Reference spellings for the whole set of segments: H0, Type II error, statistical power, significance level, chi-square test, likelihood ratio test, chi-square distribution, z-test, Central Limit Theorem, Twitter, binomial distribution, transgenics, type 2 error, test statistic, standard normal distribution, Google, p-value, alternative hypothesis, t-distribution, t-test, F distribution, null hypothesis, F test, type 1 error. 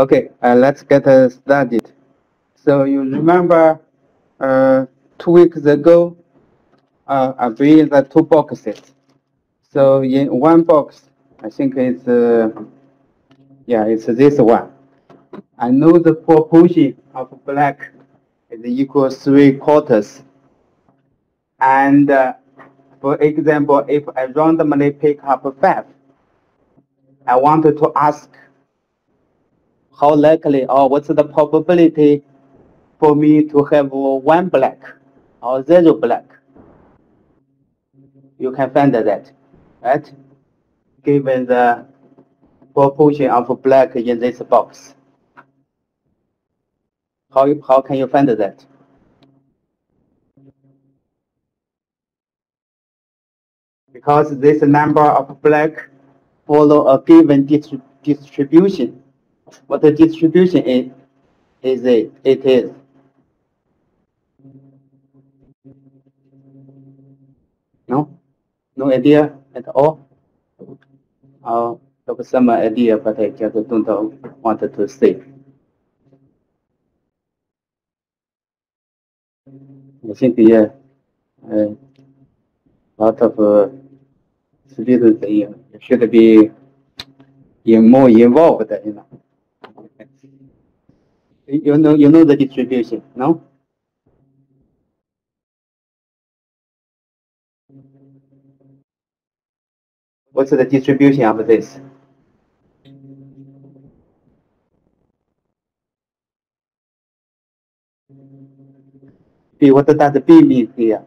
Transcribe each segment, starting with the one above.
Okay, let's get started. So you remember 2 weeks ago, I built the two boxes. So in one box, I think it's, it's this one. I know the proportion of black is equal 3/4. And for example, if I randomly pick up 5, I wanted to ask how likely or what's the probability for me to have 1 black or 0 black. You can find that, right? Given the proportion of black in this box. How can you find that? Because this number of black follow a given distribution. What the distribution is it? It is. No idea at all? I have some idea, but I just don't want to say. I think a lot of students should be more involved, you know. You know the distribution, no? What's the distribution of this? B, what does B mean here?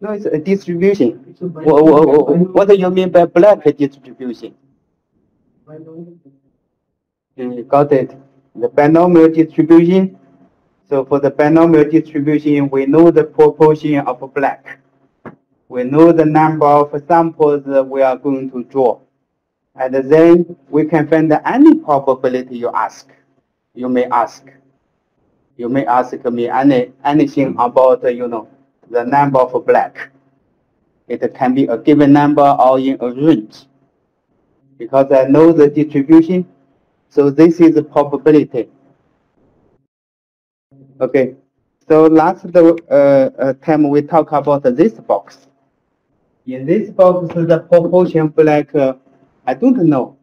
No, it's a distribution. What do you mean by black distribution? You got it. The binomial distribution. So for the binomial distribution, we know the proportion of black. We know the number of samples we are going to draw. And then we can find any probability you ask. You may ask. You may ask me anything about, the number of black. It can be a given number or in a range. Because I know the distribution, so this is the probability. Okay, so last time we talked about this box. In this box, the proportion of black, I don't know.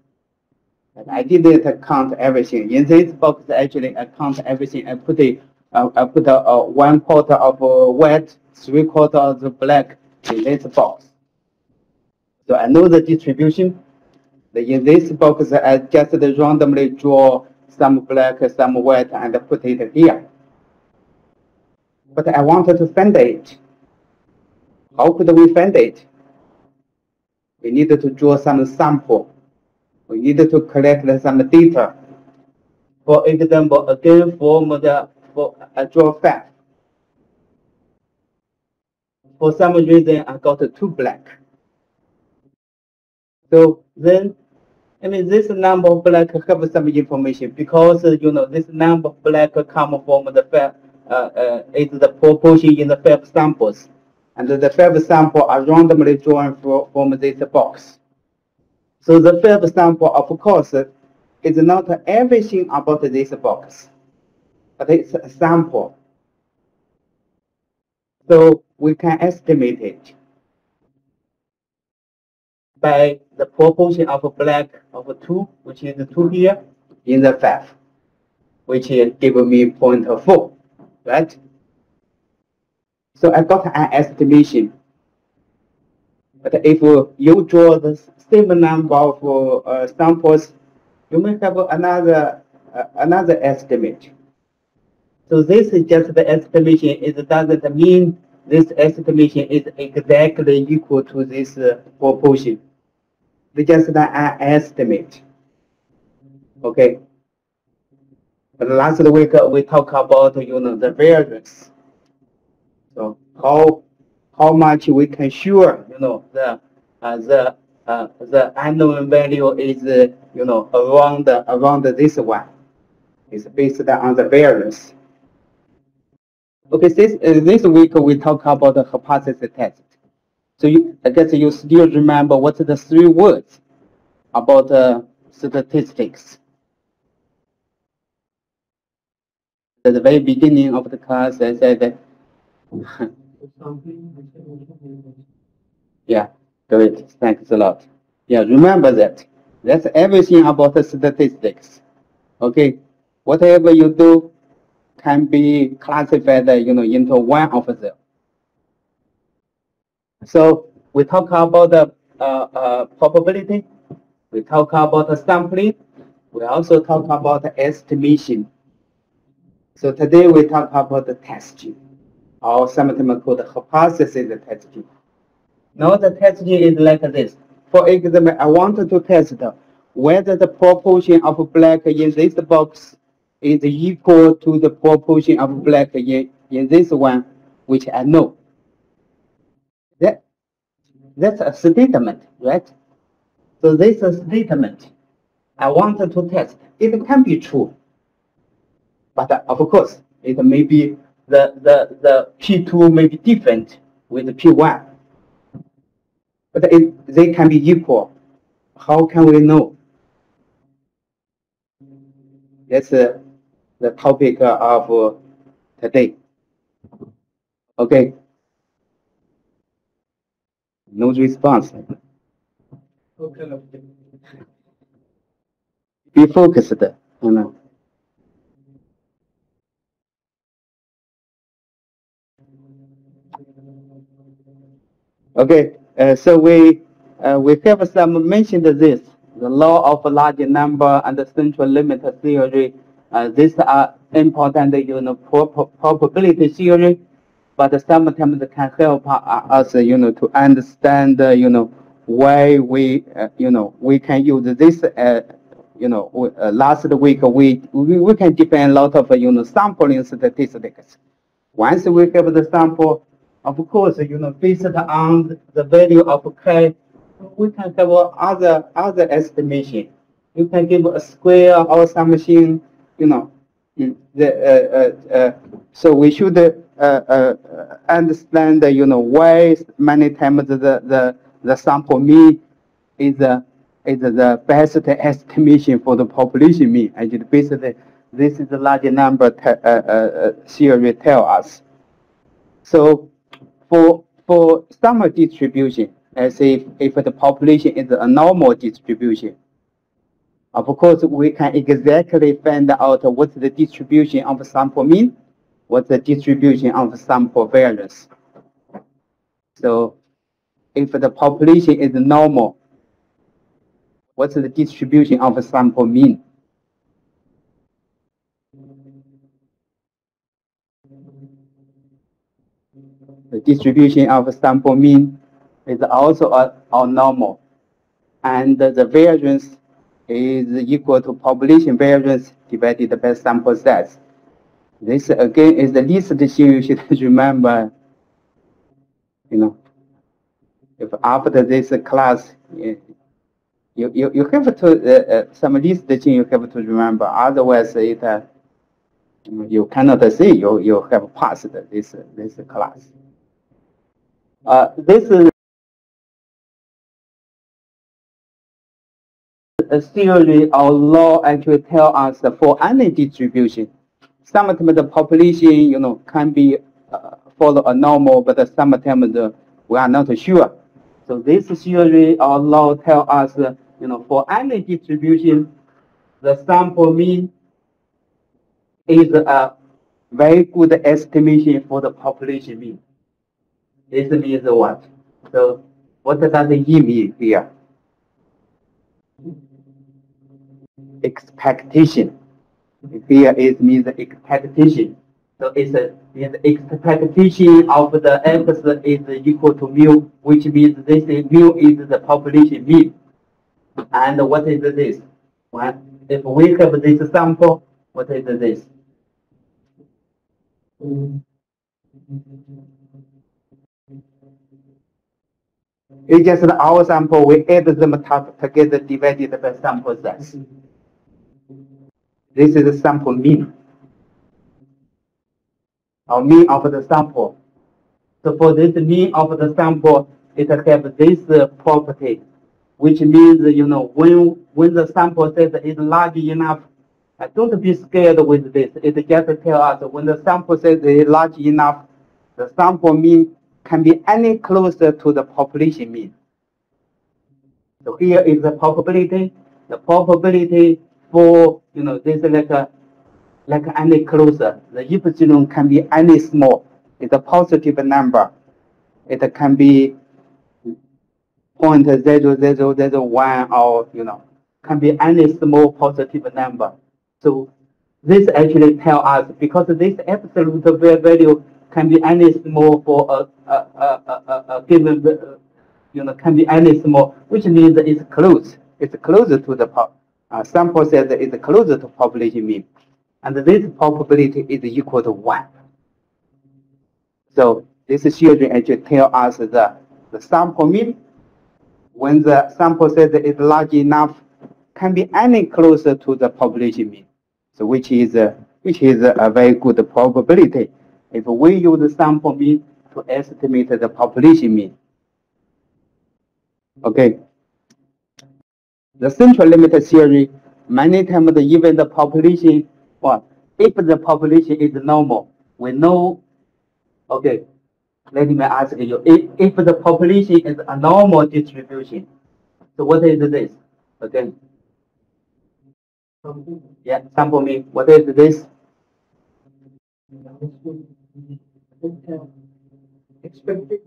I didn't count everything. In this box, actually, I count everything. I put I put 1/4 of white, 3/4 of the black in this box. So I know the distribution. In this box, I just randomly draw some black, some white, and put it here. But I wanted to find it. How could we find it? We needed to draw some sample. We needed to collect some data. For example, again, for I draw 5. For some reason, I got 2 black. So then, this number of black have some information because this number of black come from the is the proportion in the 5 samples, and the 5 sample are randomly drawn from this box. So the 5 sample, of course, is not everything about this box, but it's a sample. So we can estimate it by the proportion of black of 2, which is 2 here, in the 5, which is giving me 0.4, right? So I got an estimation. But if you draw the same number of samples, you may have another estimate. So this is just the estimation. It doesn't mean this estimation is exactly equal to this proportion. It's just an estimate. Okay. But last week we talked about the variance. So how much we can sure the unknown value is around this one. It's based on the variance. Okay, this week we talk about the hypothesis test. So I guess you still remember what's the 3 words about statistics. At the very beginning of the class, I said that. Yeah, great. Thanks a lot. Yeah, remember that. That's everything about the statistics. Okay, whatever you do can be classified, into one of them. So we talk about the probability. We talk about the sampling. We also talk about the estimation. So today we talk about the testing, or something called the hypothesis testing. Now the testing is like this. For example, I wanted to test whether the proportion of black in this box is equal to the proportion of black in this one, which I know. That's a statement, right? So this is a statement I wanted to test. It can be true, but of course, it may be the P2 may be different with the P1, but if they can be equal, how can we know? That's the topic of today. Okay. No response. Be focused. Okay, so we have some mentioned this, the law of large number and the central limit theory. These are important, probability theory. But sometimes it can help us, to understand, why we, we can use this. Last week we can depend a lot of, sampling statistics. Once we have the sample, of course, based on the value of chi, we can have other estimation. You can give a square or something, so we should. Understand why many times the sample mean is the best estimation for the population mean. And basically, this is the large number theory tell us. So for some distribution, let's say if the population is a normal distribution, of course we can exactly find out what's the distribution of sample mean. What's the distribution of sample variance? So, if the population is normal, what's the distribution of sample mean? The distribution of sample mean is also a normal, and the variance is equal to population variance divided by sample size. This again is the least thing you should remember. If after this class, you have to some least thing you have to remember. Otherwise, it you cannot say you have passed this class. This is a theory or law actually tell us for any distribution. Sometimes the population, can be follow a normal, but sometimes we are not sure. So this theory or law tell us, for any distribution, the sample mean is a very good estimation for the population mean. This means what? So what does E mean here? Expectation. Here it means expectation. So it's the expectation of the emphasis is equal to mu, which means this mu is the population mean. And what is this? Well, if we have this sample, what is this? It's just our sample, we add them together divided by sample size. This is the sample mean, or mean of the sample. So for this mean of the sample, it has this property. which means, you know, when the sample size is large enough, don't be scared with this. It just tells us when the sample size is large enough, the sample mean can be any closer to the population mean. So here is the probability. The probability for, you know, this like any closer. The epsilon can be any small. It's a positive number. It can be 0.0001 or, you know, can be any small positive number. So this actually tells us, because this absolute value can be any small for a given, you know, can be any small, which means it's close. It's closer to the sample size is closer to population mean, and this probability is equal to 1. So this theorem actually tells us the sample mean when the sample size is large enough can be any closer to the population mean. So which is a very good probability if we use the sample mean to estimate the population mean. Okay. The central limit theory, many times even the population, well, if the population is normal, we know, okay, let me ask you, if the population is a normal distribution, so what is this? Okay. Yeah, sample mean, what is this? Expected.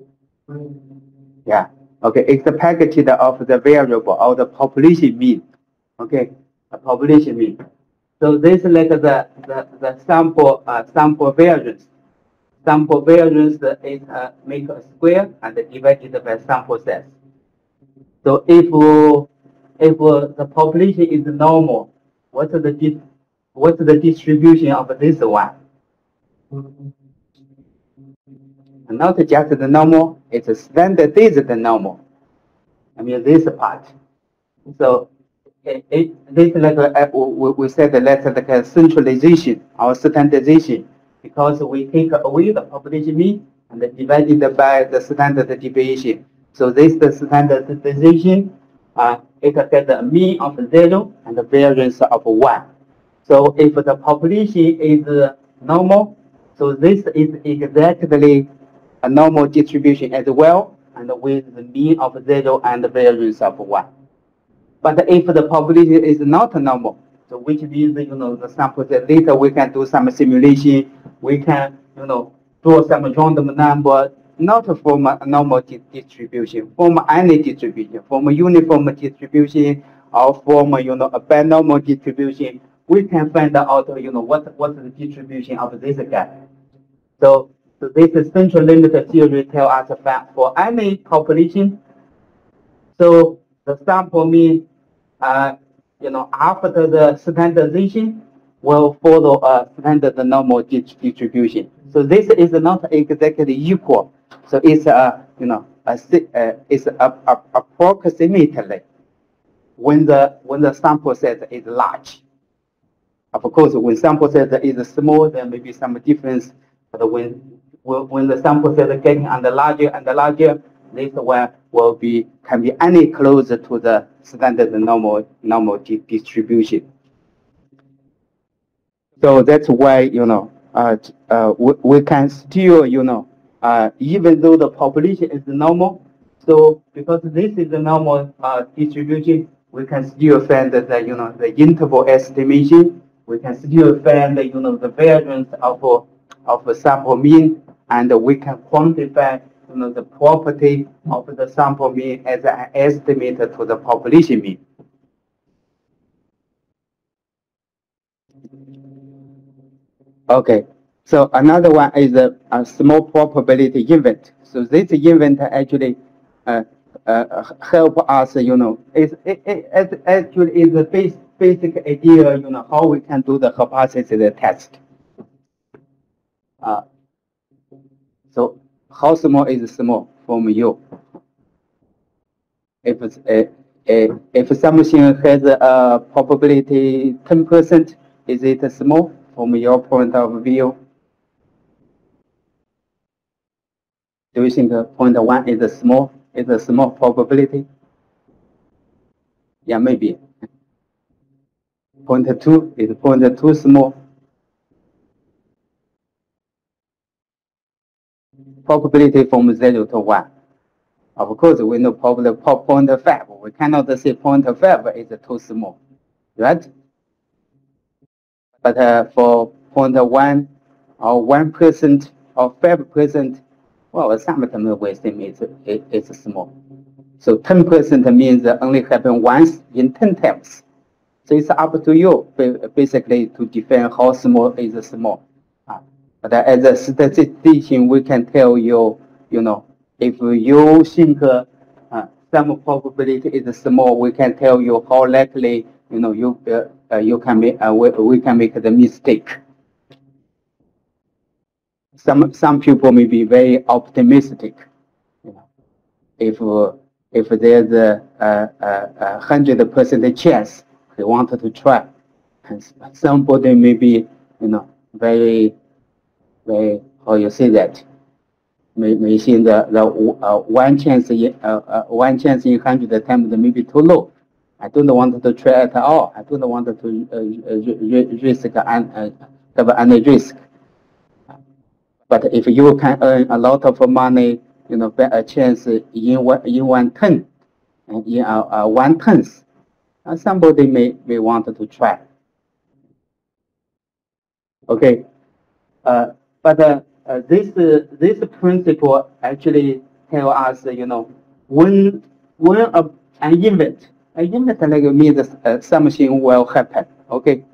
Yeah. Okay, it's the package of the variable or the population mean. Okay, the population mean. So this is like the sample variance. Sample variance is make a square and divided by sample size. So if the population is normal, what's the distribution of this one? Not just the normal, it's a standardized normal. I mean this part. So this like we said that's like a centralization or standardization, because we take away the population mean and divided by the standard deviation. So this the standardization, it gets a mean of 0 and a variance of 1. So if the population is normal, so this is exactly a normal distribution as well, and with the mean of 0 and the variance of 1. But if the population is not normal, so which means, you know, the sample size, later we can do some simulation, we can, you know, draw some random number, not from a normal distribution, from any distribution, from a uniform distribution, or from, you know, a binomial distribution, we can find out, you know, what's the distribution of this guy. So this is central limit theory tells us that for any population, so the sample mean, you know, after the standardization will follow a standard normal distribution. So this is not exactly equal. So it's you know, it's approximately when the sample size is large. Of course, when sample size is small, there may be some difference. But when the sample size is getting and larger, this one can be any closer to the standard normal distribution. So that's why, you know, we can still, you know, even though the population is normal, so because this is a normal distribution, we can still find that, you know, the interval estimation. We can still find, you know, the variance of a sample mean, and we can quantify, you know, the property of the sample mean as an estimate to the population mean. Okay, so another one is a small probability event. So this event actually help us, you know, it actually is the basic idea, you know, how we can do the hypothesis test. So how small is small from you? If something has a probability 10%, is it small from your point of view? Do you think 0.1 is a small probability? Yeah, maybe. 0.2 is 0.2 small. Probability from 0 to 1. Of course, we know probably 0.5. We cannot say 0.5 is too small, right? But for 0.1 or 1% or 5%, well, sometimes we think it's small. So 10% means only happen once in 10 times. So it's up to you, basically, to define how small is small. But as a statistician, we can tell you, you know, if you think some probability is small, we can tell you how likely, you know, you can make we can make the mistake. Some people may be very optimistic. You know, if there's a 100% chance, they wanted to try. And somebody may be, you know, very, how you say that? May think the one chance in 100 times may be too low. I don't want to try at all. I don't want to have any risk. But if you can earn a lot of money, you know, by a chance in one tenth, somebody may want to try. Okay, this principle actually tell us, you know, when an event like means something will happen. Okay,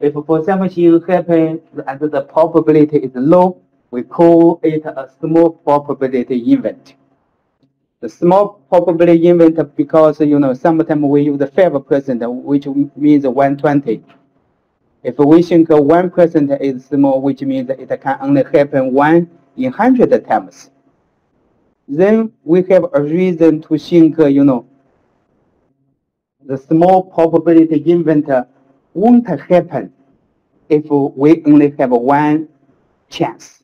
if for something happen and the probability is low, we call it a small probability event. The small probability event, because, you know, sometimes we use the 5%, which means 1/20. If we think 1% is small, which means it can only happen 1 in 100 times, then we have a reason to think, you know, the small probability event won't happen if we only have 1 chance.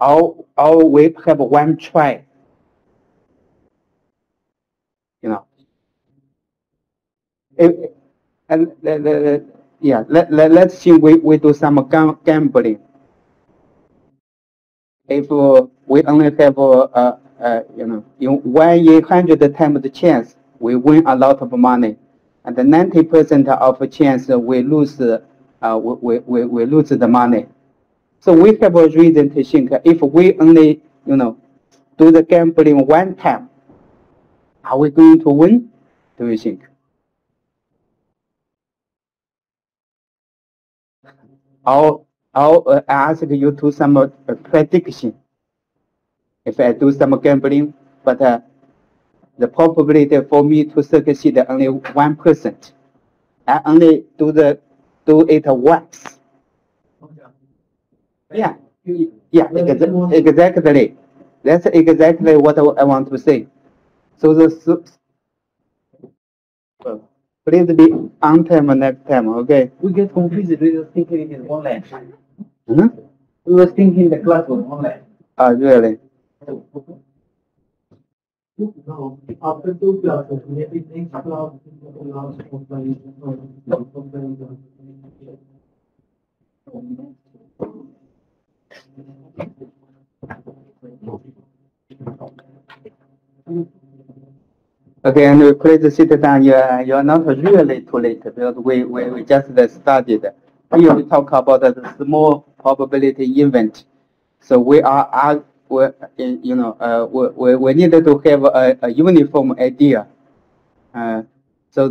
Or we have 1 try. You know. Let's see, we do some gambling. If we only have you know, in 1 in 100 times the chance, we win a lot of money, and the 90% of the chance we lose. We lose the money. So we have a reason to think if we only, you know, do the gambling 1 time, are we going to win? Do you think? I'll ask you to some prediction. If I do some gambling, but the probability for me to succeed only 1%. I only do it once. Yeah, yeah, exactly. That's exactly what I want to say. So please be on time next time, okay? We get confused. We were thinking it is online. Mm-hmm. We were thinking the class was online. Oh, really? No, after 2 classes, maybe next class the last one. Okay, and please sit down. You're not really too late because we just started. Here we talk about the small probability event. So we are, you know, we need to have a uniform idea. So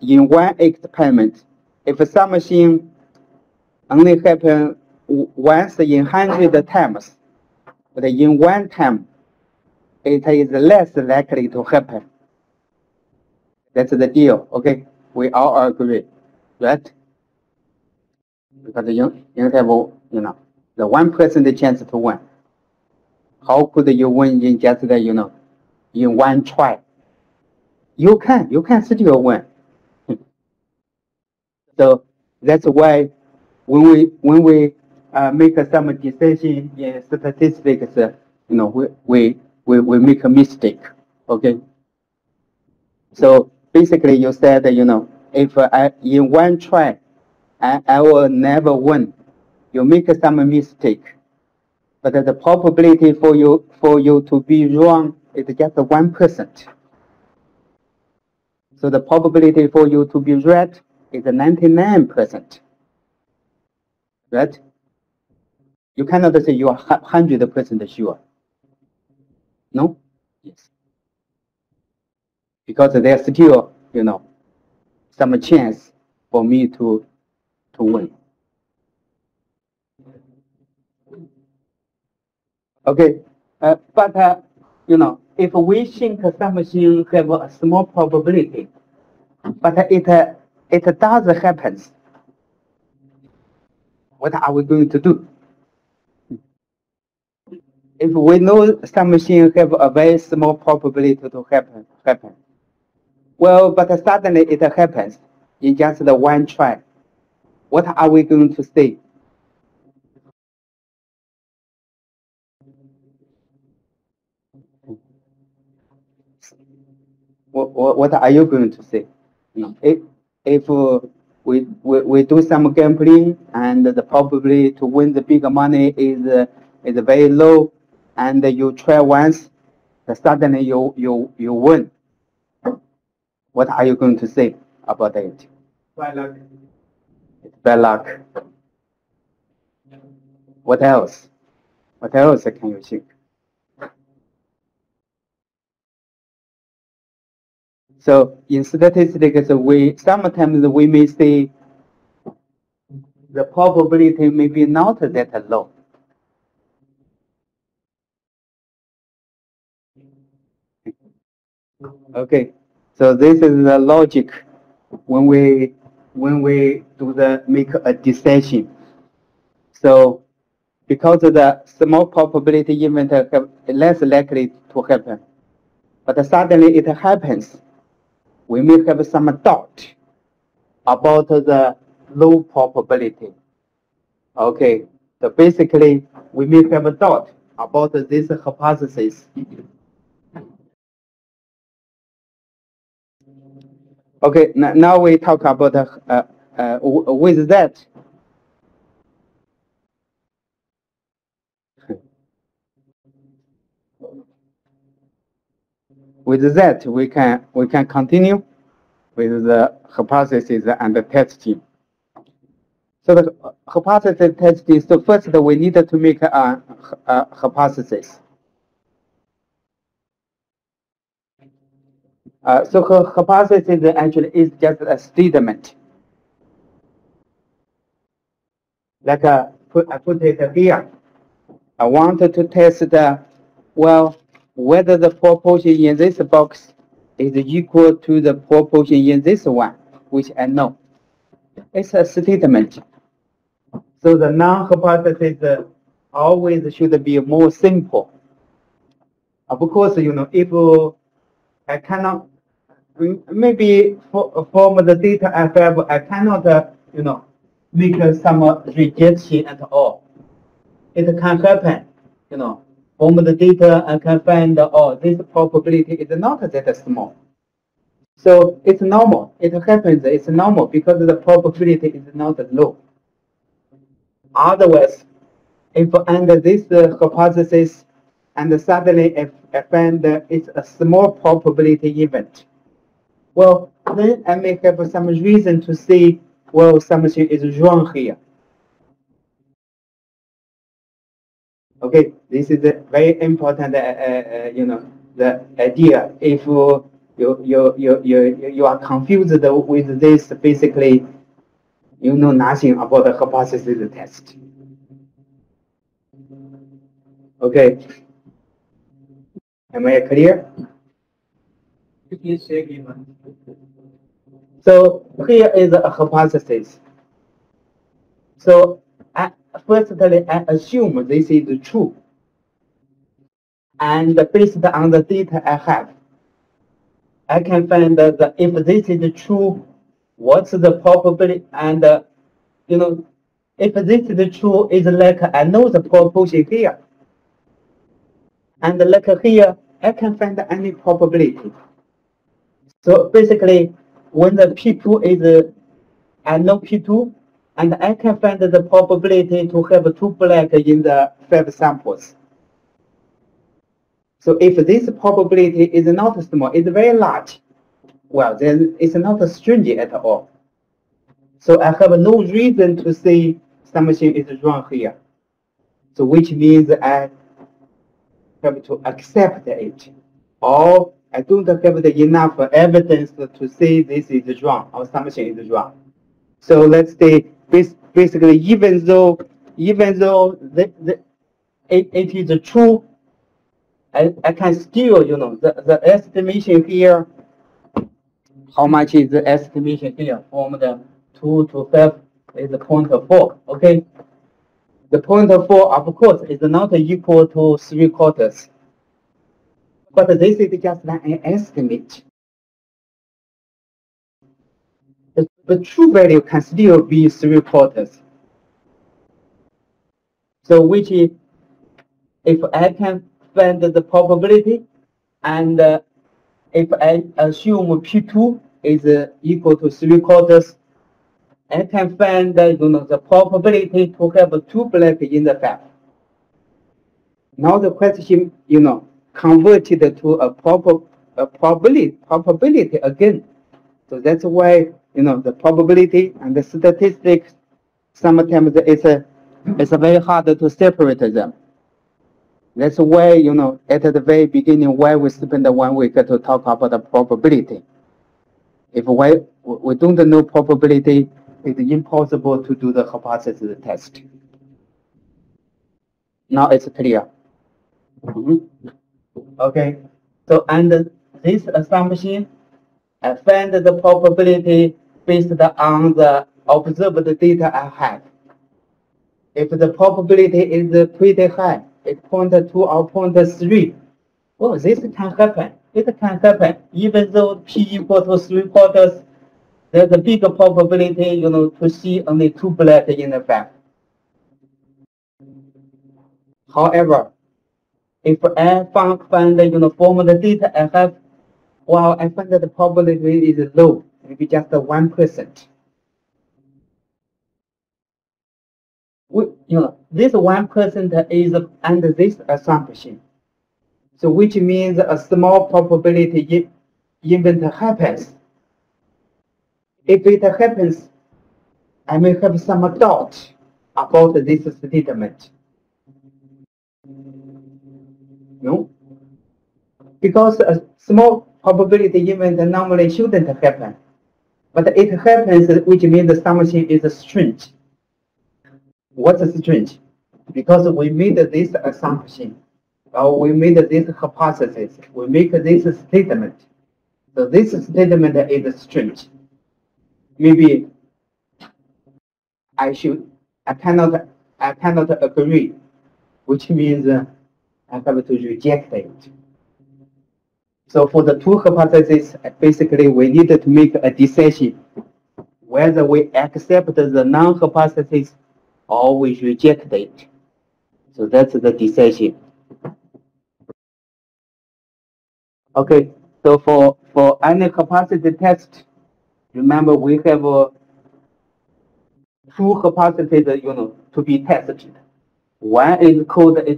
in one experiment, if something only happen once in 100 times, but in 1 time, it is less likely to happen. That's the deal, okay? We all agree, right? Because you have, you know, the 1% chance to win. How could you win in just, you know, in 1 try? You can still win. So that's why when we make some decision in statistics, you know, we make a mistake. Okay, So basically you said, you know, if I in one try, I will never win. You make some mistake, but the probability for you to be wrong is just 1%. So the probability for you to be right is 99%. Right? You cannot say you are 100% sure. No? Yes. Because there's still, you know, some chance for me to win. Okay, but you know, if we think something have a small probability, but it does happen, what are we going to do? If we know something have a very small probability to happen, well, but suddenly it happens in just the one try, what are we going to say? What are you going to say? No. If we do some gambling and the probability to win the big money is very low, and you try once, suddenly you win. What are you going to say about it? Bad luck. It's bad luck. What else? What else can you think? So in statistics, sometimes we may say the probability may be not that low. Okay, so this is the logic when we do the make a decision. So because of the small probability event have less likely to happen, but suddenly it happens. We may have some doubt about the low probability. Okay, so basically we may have a doubt about this hypothesis. Okay, now we talk about with that. With that, we can continue with the hypothesis and the testing. So the hypothesis testing. So first, we need to make a hypothesis. So hypothesis actually is just a statement. Like I put it here. I wanted to test well, whether the proportion in this box is equal to the proportion in this one, which I know. It's a statement. So the null hypothesis always should be more simple. Of course, you know, if I cannot, maybe from the data I have, I cannot, you know, make some rejection at all. It can happen, you know. From the data, I can find, oh, this probability is not that small. So it's normal. It happens. It's normal because the probability is not low. Otherwise, if under this hypothesis, and suddenly if I find it's a small probability event, well, then I may have some reason to say, well, something is wrong here. Okay, this is a very important, you know, the idea. If you are confused with this, basically, you know nothing about the hypothesis test. Okay, am I clear? Yes, everyone. So here is a hypothesis. So firstly, I assume this is true, and based on the data I have, I can find that if this is true, what's the probability? And you know, if this is true, it's like I know the proportion here, and like here, I can find any probability. So basically, when the P2 is unknown P2, and I can find the probability to have two black in the 5 samples. So if this probability is not small, it's very large, well, then it's not stringent at all. So I have no reason to say something is wrong here. So which means I have to accept it, or I don't have enough evidence to say this is wrong or something is wrong. So let's say basically, even though it is true, I can still, you know, the estimation here, how much is the estimation here from the 2 to 5 is 0.4, okay? The 0.4, of course, is not equal to 3/4. But this is just an estimate. The true value can still be 3/4. So which is, if I can find the probability, and if I assume P2 is equal to 3/4, I can find the probability to have two black in the 5. Now the question, you know, converted to a probability again. So that's why, you know, the probability and the statistics, sometimes it's very hard to separate them. That's why, you know, at the very beginning, why we spend 1 week to talk about the probability. If we don't know probability, it's impossible to do the hypothesis test. Now it's clear. Okay, so under this assumption, I find the probability based on the observed data I have. If the probability is pretty high, it's 0.2 or 0.3, well, this can happen. It can happen. Even though p equals to 3/4, there's a big probability, you know, to see only two black in the 5. However, if I find, you know, from the data I have, well, I find that the probability is low, maybe just 1%. You know, this 1% is under this assumption. So which means a small probability event happens. If it happens, I may have some doubt about this statement. No? Because a small probability event normally shouldn't happen. But it happens, which means something is strange. What's strange? Because we made this assumption, or we made this hypothesis, we make this statement. So this statement is strange. Maybe I cannot agree, which means I have to reject it. So for the two hypotheses, basically we need to make a decision whether we accept the null hypothesis or we reject it. So that's the decision. Okay, so for any hypothesis test, remember we have two hypotheses, you know, to be tested. One is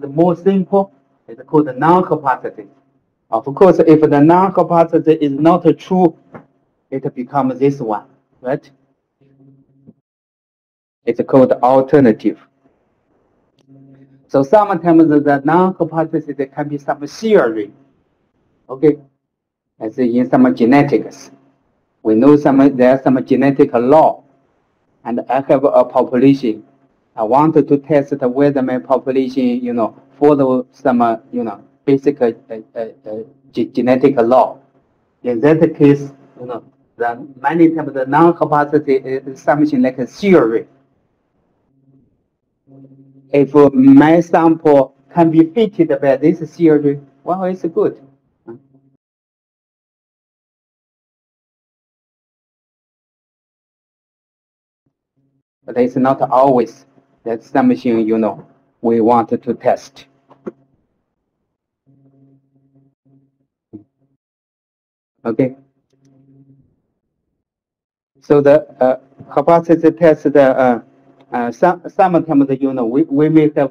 more simple, it's called the null hypothesis. Of course, if the null hypothesis is not true, it becomes this one, right? It's called alternative. So sometimes the null hypothesis can be some theory, okay? As in some genetics, we know there are some genetic law, and I have a population. I wanted to test whether my population, you know, follow some, you know, basic genetic law. In that case, you know, many times the null hypothesis is something like a theory. If my sample can be fitted by this theory, well, it's good. But it's not always that something, you know, we want to test. Okay, So the hypothesis test, sometimes we may have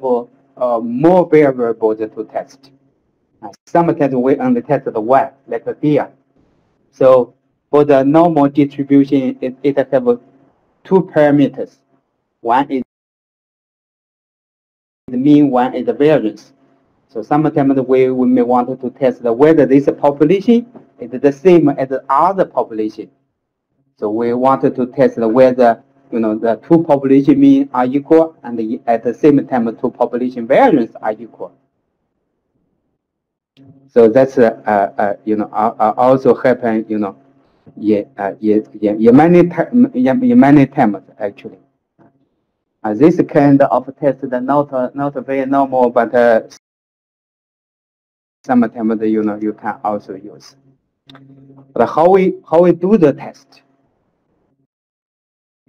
more variables to test. Sometimes we only test the one, like here. So for the normal distribution, it have two parameters. One is the mean, one is the variance. So sometimes we may want to test whether this population is the same as the other population. So we wanted to test whether the two population mean are equal, and at the same time the two population variance are equal. So that's also happen many times actually. This kind of test is not very normal, but sometimes you can also use. But how we do the test?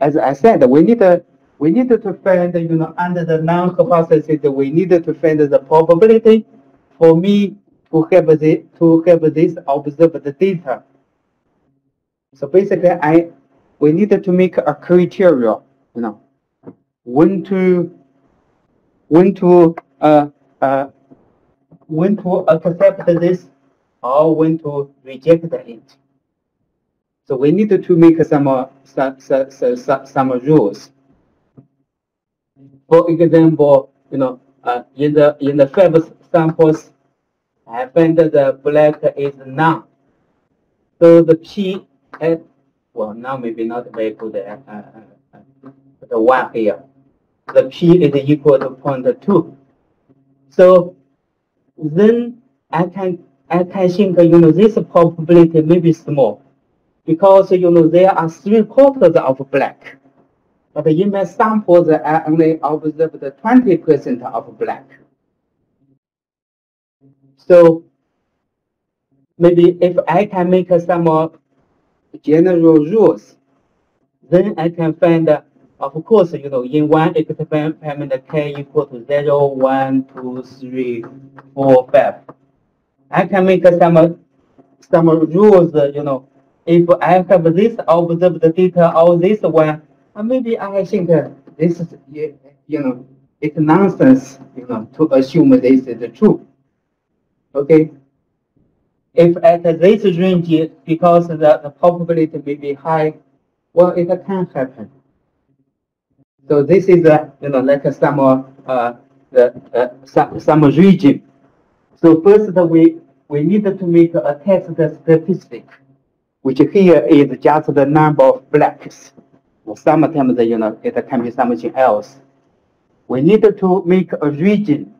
As I said, we need to find under the null hypothesis, we need to find the probability for me to have this observed data. So basically, we needed to make a criteria, when to accept this or when to reject it. So we need to make some rules. For example, in the five samples, I find the black is none. So the p, well, now maybe not very good. The one here, the p is equal to 0.2. So then I can think this probability may be small, because there are 3/4 of black, but in my samples I only observed 20% of black. So maybe if I can make some general rules, then I can find, of course, in one experiment k equal to 0, 1, 2, 3, 4, 5. I can make some rules, if I have this observed data or this one, maybe I think this is, it's nonsense, to assume this is true. Okay, if at this range, because the probability may be high, well, it can happen. So this is like some region. So first we need to make a test statistic, which here is just the number of blacks. Well, sometimes it can be something else. We need to make a region,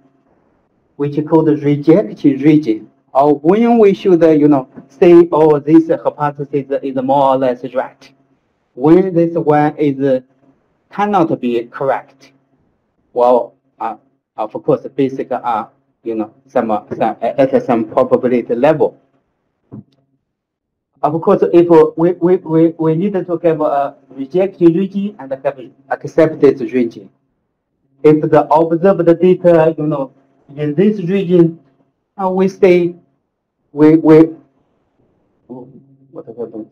which is called rejection region, or when we should say, oh, this hypothesis is more or less right, when this one is cannot be correct. Well, of course, basic are at some probability level. Of course, if we need to have a rejection region and have acceptance region, if the observed data in this region, we say what happened?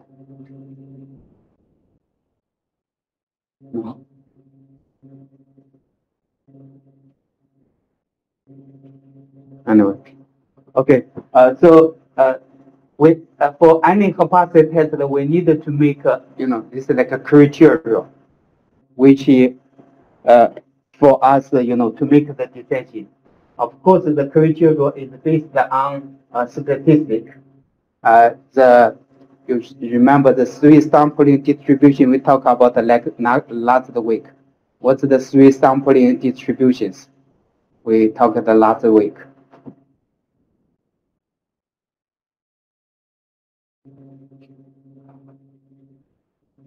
No. Anyway, okay. So for any hypothesis test, we need to make this is like a criteria, which for us to make the decision. Of course, the criteria is based on statistics. You remember the three sampling distribution we talked about last week. What's the three sampling distributions we talked about last week?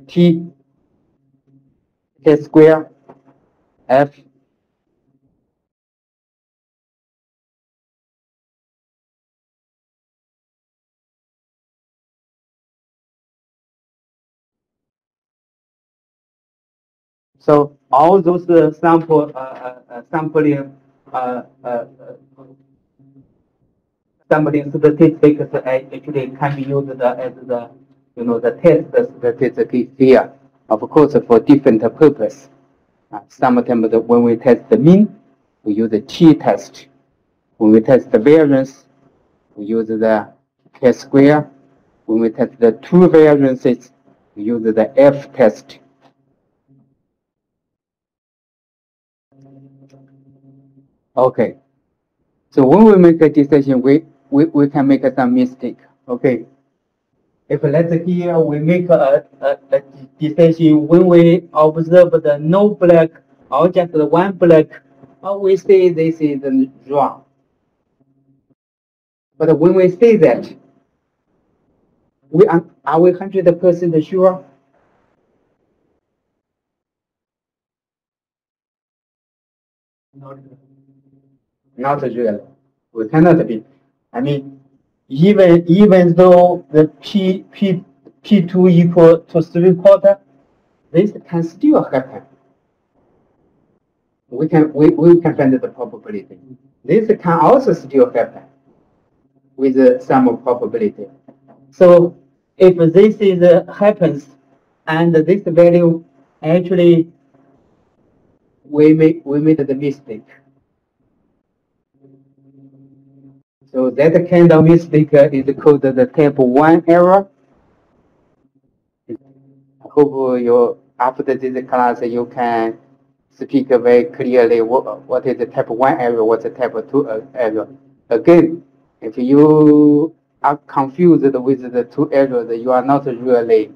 T square, F, so all those sampling statistics actually can be used as the you know, the test statistic is here, of course, for different purpose. Sometimes when we test the mean, we use the t-test. When we test the variance, we use the chi-square. When we test the two variances, we use the F test. Okay. So when we make a decision, we can make some mistake. Okay. If let's here we make a decision when we observe the no black or just the one black, we say this is wrong. But when we say that, are we 100% sure? Not really. We cannot be. I mean, even though the P2 equal to 3/4, this can still happen. We can find the probability. This can also still happen with some probability. So if this is happens, and this value actually we made the mistake. So that kind of mistake is called the type 1 error. I hope you, after this class, you can speak very clearly what is the type 1 error, what's the type 2 error. Again, if you are confused with the two errors, you are not really,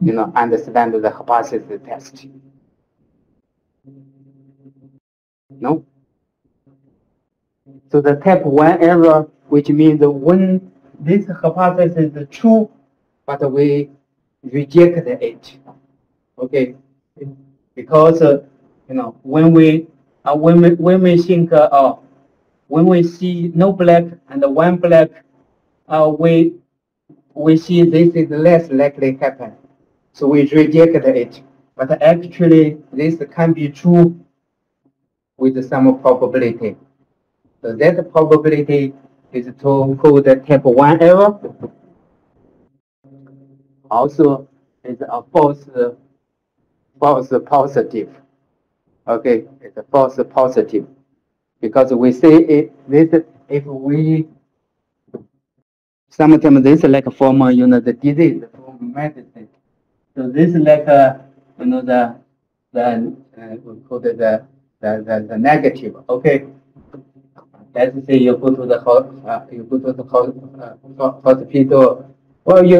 you know, understand the hypothesis test. No? So the type 1 error, which means when this hypothesis is true, but we reject it. Okay, because you know, when we think when we see no black and one black, we see this is less likely happen, so we reject it. But actually, this can be true with some probability. So that probability is called the type 1 error. Also, it's a false positive. Okay, it's a false positive because we say it. This if we sometimes this like a form, you know, the disease from medicine. So this like a, you know, we call it the negative. Okay. Let's say you go to the hospital. Well, you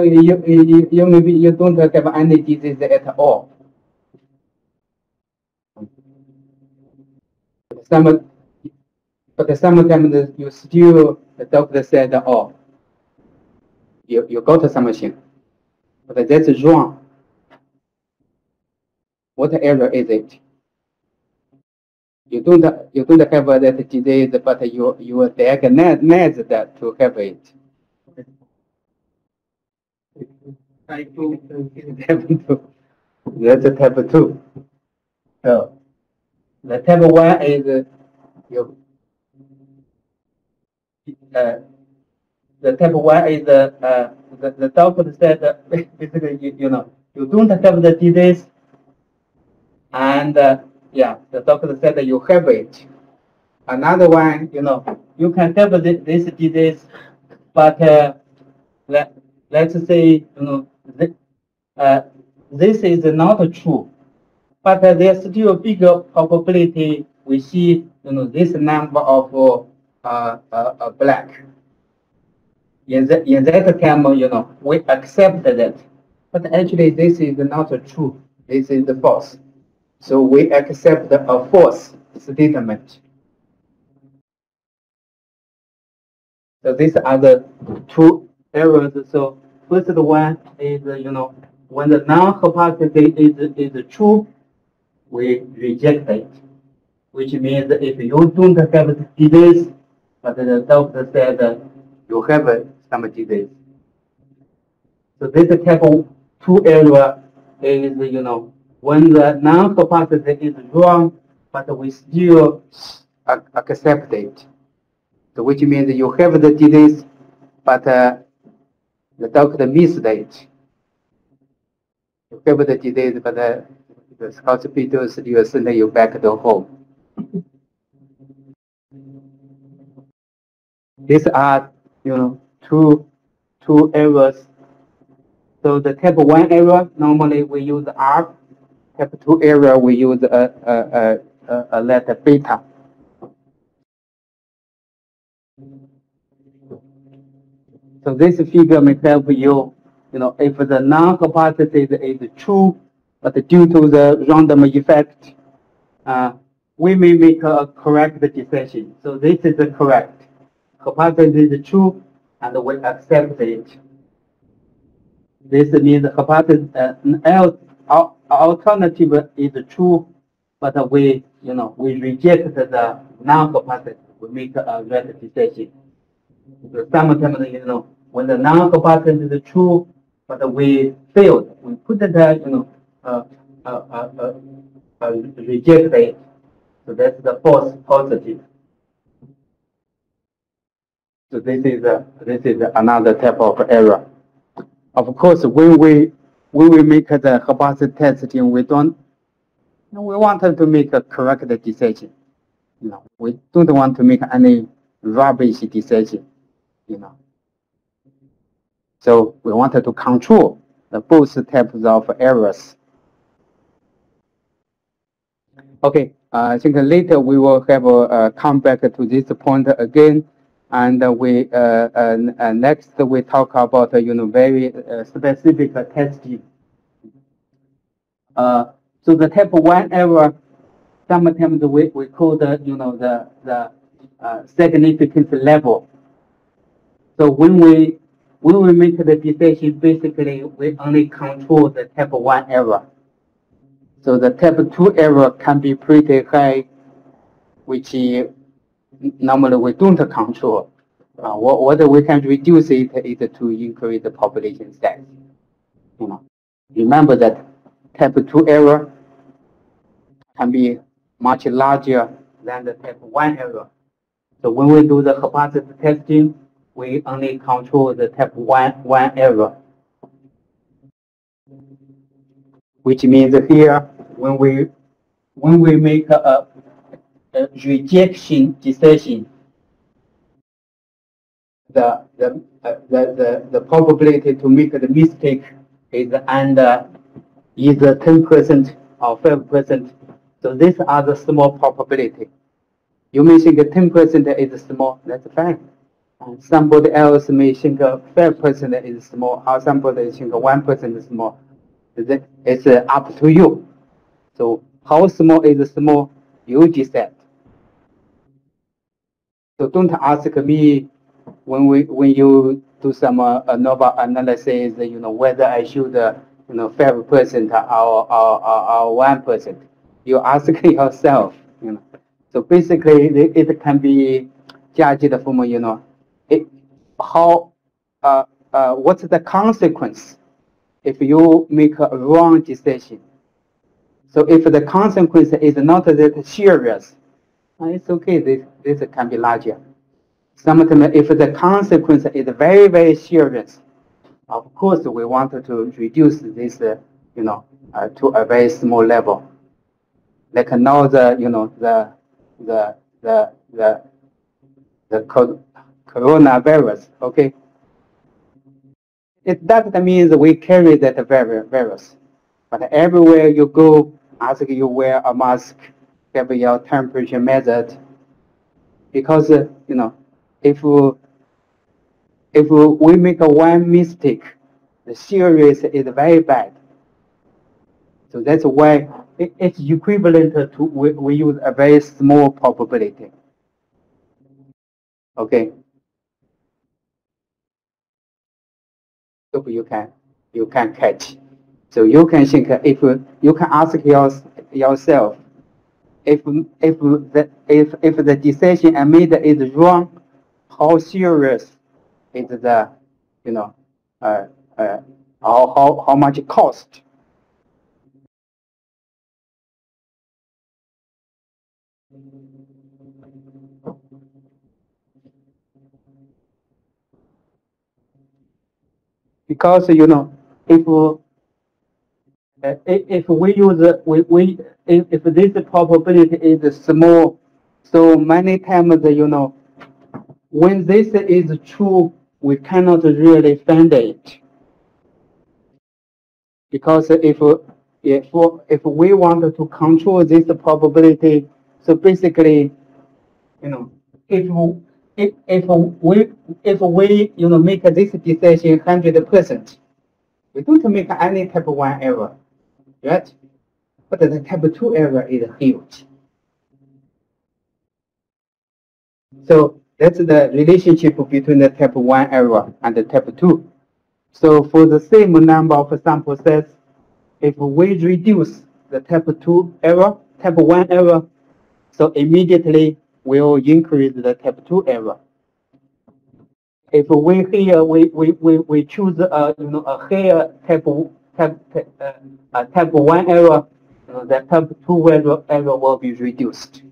maybe you don't have any disease at all. But sometimes you still, the doctor said, oh, you got something, but that's wrong. What error is it? You don't have that disease, but you are diagnosed that to have it. That's type 2. So the type 1 is the doctor said basically you know, you don't have the disease, and yeah, the doctor said that you have it. Another one, you know, you can have this disease, but let's say, you know, this is not true, but there's still a bigger probability we see, you know, this number of black. In that time, you know, we accept that, but actually this is not true. This is false. So we accept a false statement. So these are the two errors. So first one is, you know, when the null hypothesis is true, we reject it, which means if you don't have disease, but the doctor said you have some disease. So this type of 2 error is, you know, when the null hypothesis is wrong, but we still accept it. So which means you have the disease, but the doctor missed it. favorite disease, but the hospitals use you back to home. These are, two errors. So the type 1 error, normally we use R. Type 2 error, we use a letter beta. So this figure may help you, if the null hypothesis is true, but due to the random effect, we may make a correct decision. So this is the correct. Hypothesis is true, and we accept it. This means hypothesis alternative is true, but we we reject the null hypothesis. We make a right decision. So sometimes when the null hypothesis is true, but we failed, we couldn't reject it. So that's the false positive. So this is another type of error. Of course, when we make the hypothesis testing, we want to make a correct decision. We don't want to make any rubbish decision. So we wanted to control both types of errors. Okay, I think later we will have come back to this point again. And next we talk about very specific testing. So the type 1 error, sometimes we call the the significance level. So when we make the decision, basically we only control the type 1 error. So the type 2 error can be pretty high, which normally we don't control. Whether we can reduce it is to increase the population size. Remember that type 2 error can be much larger than the type 1 error. So when we do the hypothesis testing, we only control the type 1 error. Which means here, when we make a rejection decision, the probability to make the mistake is under either 10% or 5%. So these are the small probability. You may think 10% is small, that's fine. And somebody else may think 5% is small, or somebody think 1% is small. It's up to you. So how small is small, you decide. So don't ask me when you do some novel analysis, whether I should 5% or 1%. You ask yourself. So basically, it can be judged from what's the consequence if you make a wrong decision. So if the consequence is not that serious, it's okay. This can be larger. Sometimes if the consequence is very, very serious, of course we want to reduce this, to a very small level. Like now, the coronavirus. Okay, it doesn't mean we carry that virus, but everywhere you go, ask you wear a mask, have your temperature measured, because if we make one mistake, the serious is very bad. So that's why it's equivalent to we use a very small probability. Okay. Hope you can catch. So you can think, you can ask yourself, if the decision I made is wrong, how serious is the how much it cost? Because if if we use if this probability is small, so many times, you know, when this is true, we cannot really find it, because if we want to control this probability, so basically, you know, if we you know make this decision 100%, we don't make any type 1 error, right? But the type 2 error is huge. So that's the relationship between the type 1 error and the type 2. So for the same number of sample sets, if we reduce the type 2 error, type 1 error, so immediately we'll increase the type 2 error. If we here we choose you know a higher type 1 error, you know, the type 2 error will be reduced.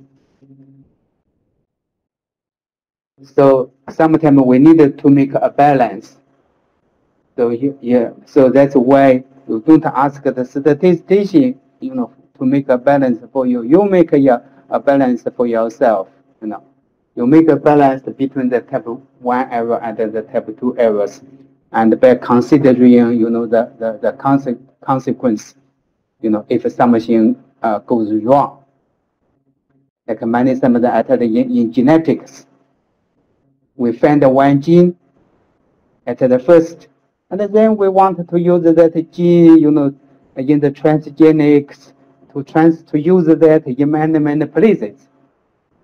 So sometimes we need to make a balance. So yeah, so that's why you don't ask the statistician, you know, to make a balance for you. You make a balance for yourself, you know. You make a balance between the type 1 error and the type 2 errors, and by considering, you know, the consequence, you know, if something goes wrong, like many times in genetics. We find one gene at the first, and then we want to use that gene, you know, in the transgenics to use that in many places.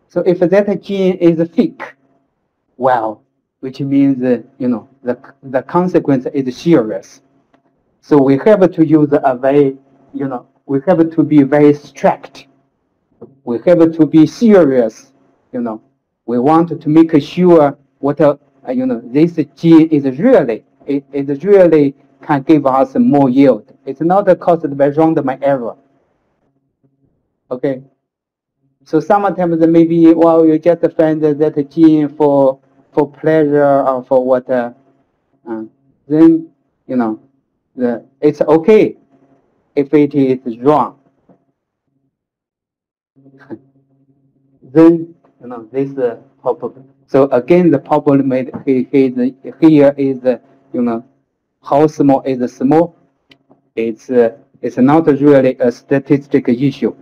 So if that gene is fake, well, which means you know the consequence is serious. So we have to use a very, you know, we have to be very strict. We have to be serious, you know. We want to make sure what you know this gene is really can give us more yield. It's not caused by random error. Okay, so sometimes maybe well you just find that gene for pleasure or for what, then you know it's okay if it is wrong. Then you know this problem. So again, the problem here is you know how small is small. It's not really a statistic issue.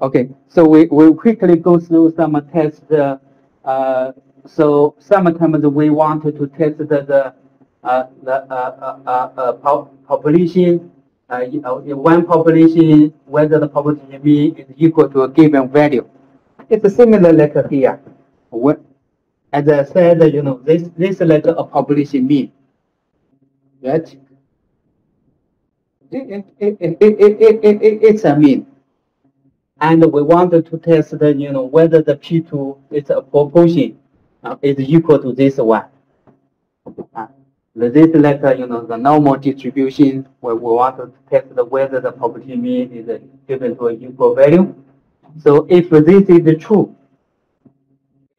Okay, so we quickly go through some tests. So sometimes we wanted to test the population. In one population, whether the population mean is equal to a given value. It's similar like here. When, as I said, you know, this letter of population mean, right? It's a mean. And we wanted to test that, you know, whether the P2 is a proportion is equal to this one. This letter, you know, the normal distribution, where we want to test whether the population mean is given to a equal value. So if this is true,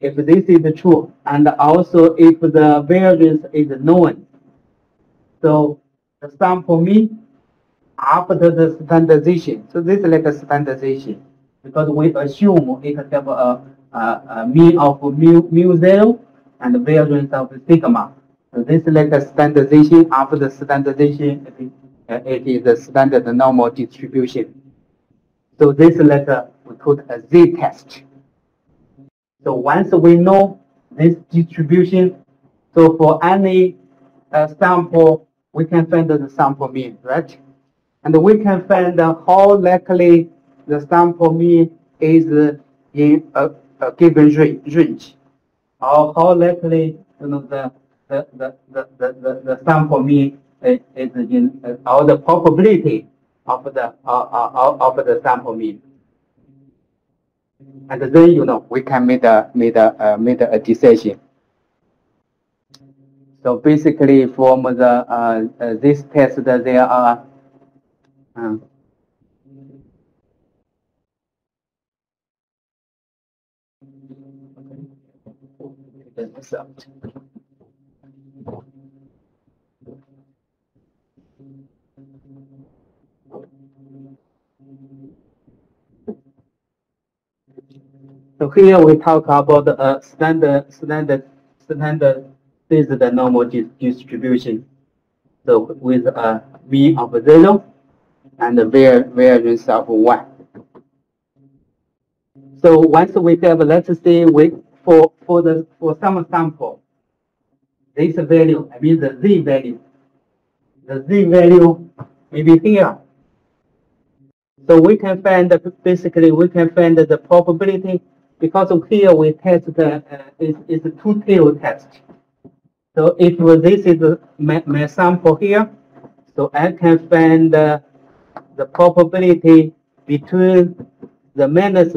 and also if the variance is known, so the sample mean after the standardization. So this is like a standardization, because we assume it have a mean of mu zero and the variance of sigma. So this is like a standardization. After the standardization, it is the standard normal distribution. So this letter we call a z-test. So once we know this distribution, so for any sample, we can find the sample mean, right? And we can find how likely the sample mean is in a given range, or how likely, you know, the sample mean is in, or the probability of the sample mean, and then you know we can make a decision. So basically, from the this test, there are Here we talk about standardized normal distribution. So with a mean of 0 and a variance of 1. So once we have, let's say, for some sample, this value, I mean the z value. The z value may be here. So we can find, basically, we can find the probability, because here we test is a two-tail test. So if this is my sample here, so I can find the probability between the minus,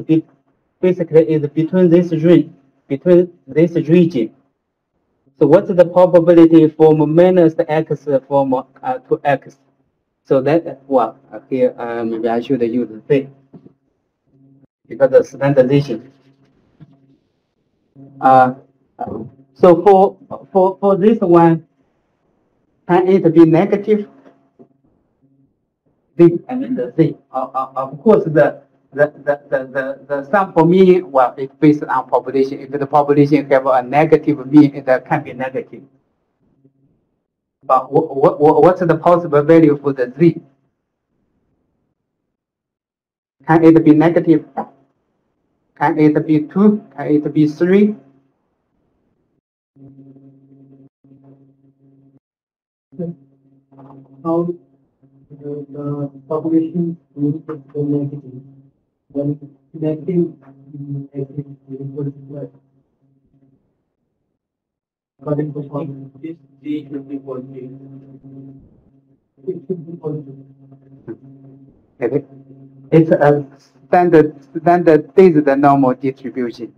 basically is between this region. So what's the probability from minus x from to x? So that, well, here maybe I should use the thing because the standardization. So for this one, can it be negative? I mean the z. Of course, the sample mean, well, it's based on population. If the population have a negative mean, it can be negative. But what's the possible value for the z? Can it be negative? Can it be 2? Can it be 3? How the population will be negative? When negative is equal to what? According to formula, this z should be positive. It should be positive. Okay. It's a standardized normal distribution.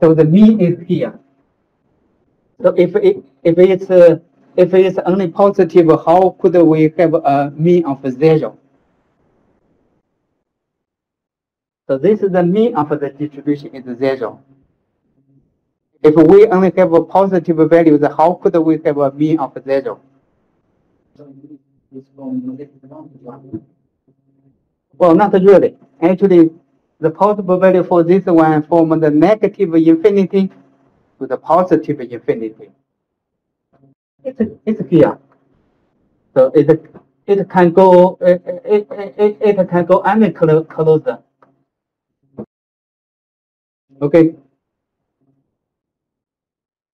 So the mean is here. So if it's only positive, how could we have a mean of 0? So this is the mean of the distribution is 0. If we only have a positive value, how could we have a mean of 0? Well, not really. Actually, the possible value for this one from the negative infinity to the positive infinity. It's here. So it can go it can go any closer. Okay.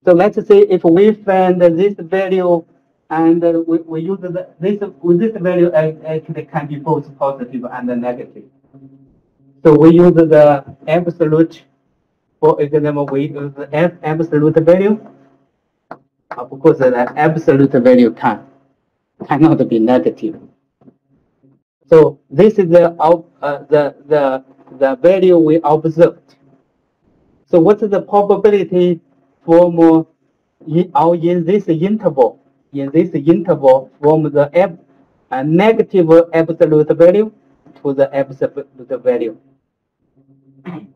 So let's say if we find this value and we use this value actually can be both positive and negative. So we use the absolute. For example, we use the f absolute value. Of course, the absolute value cannot be negative. So this is the value we observed. So what's the probability from in this interval from the negative absolute value to the absolute value?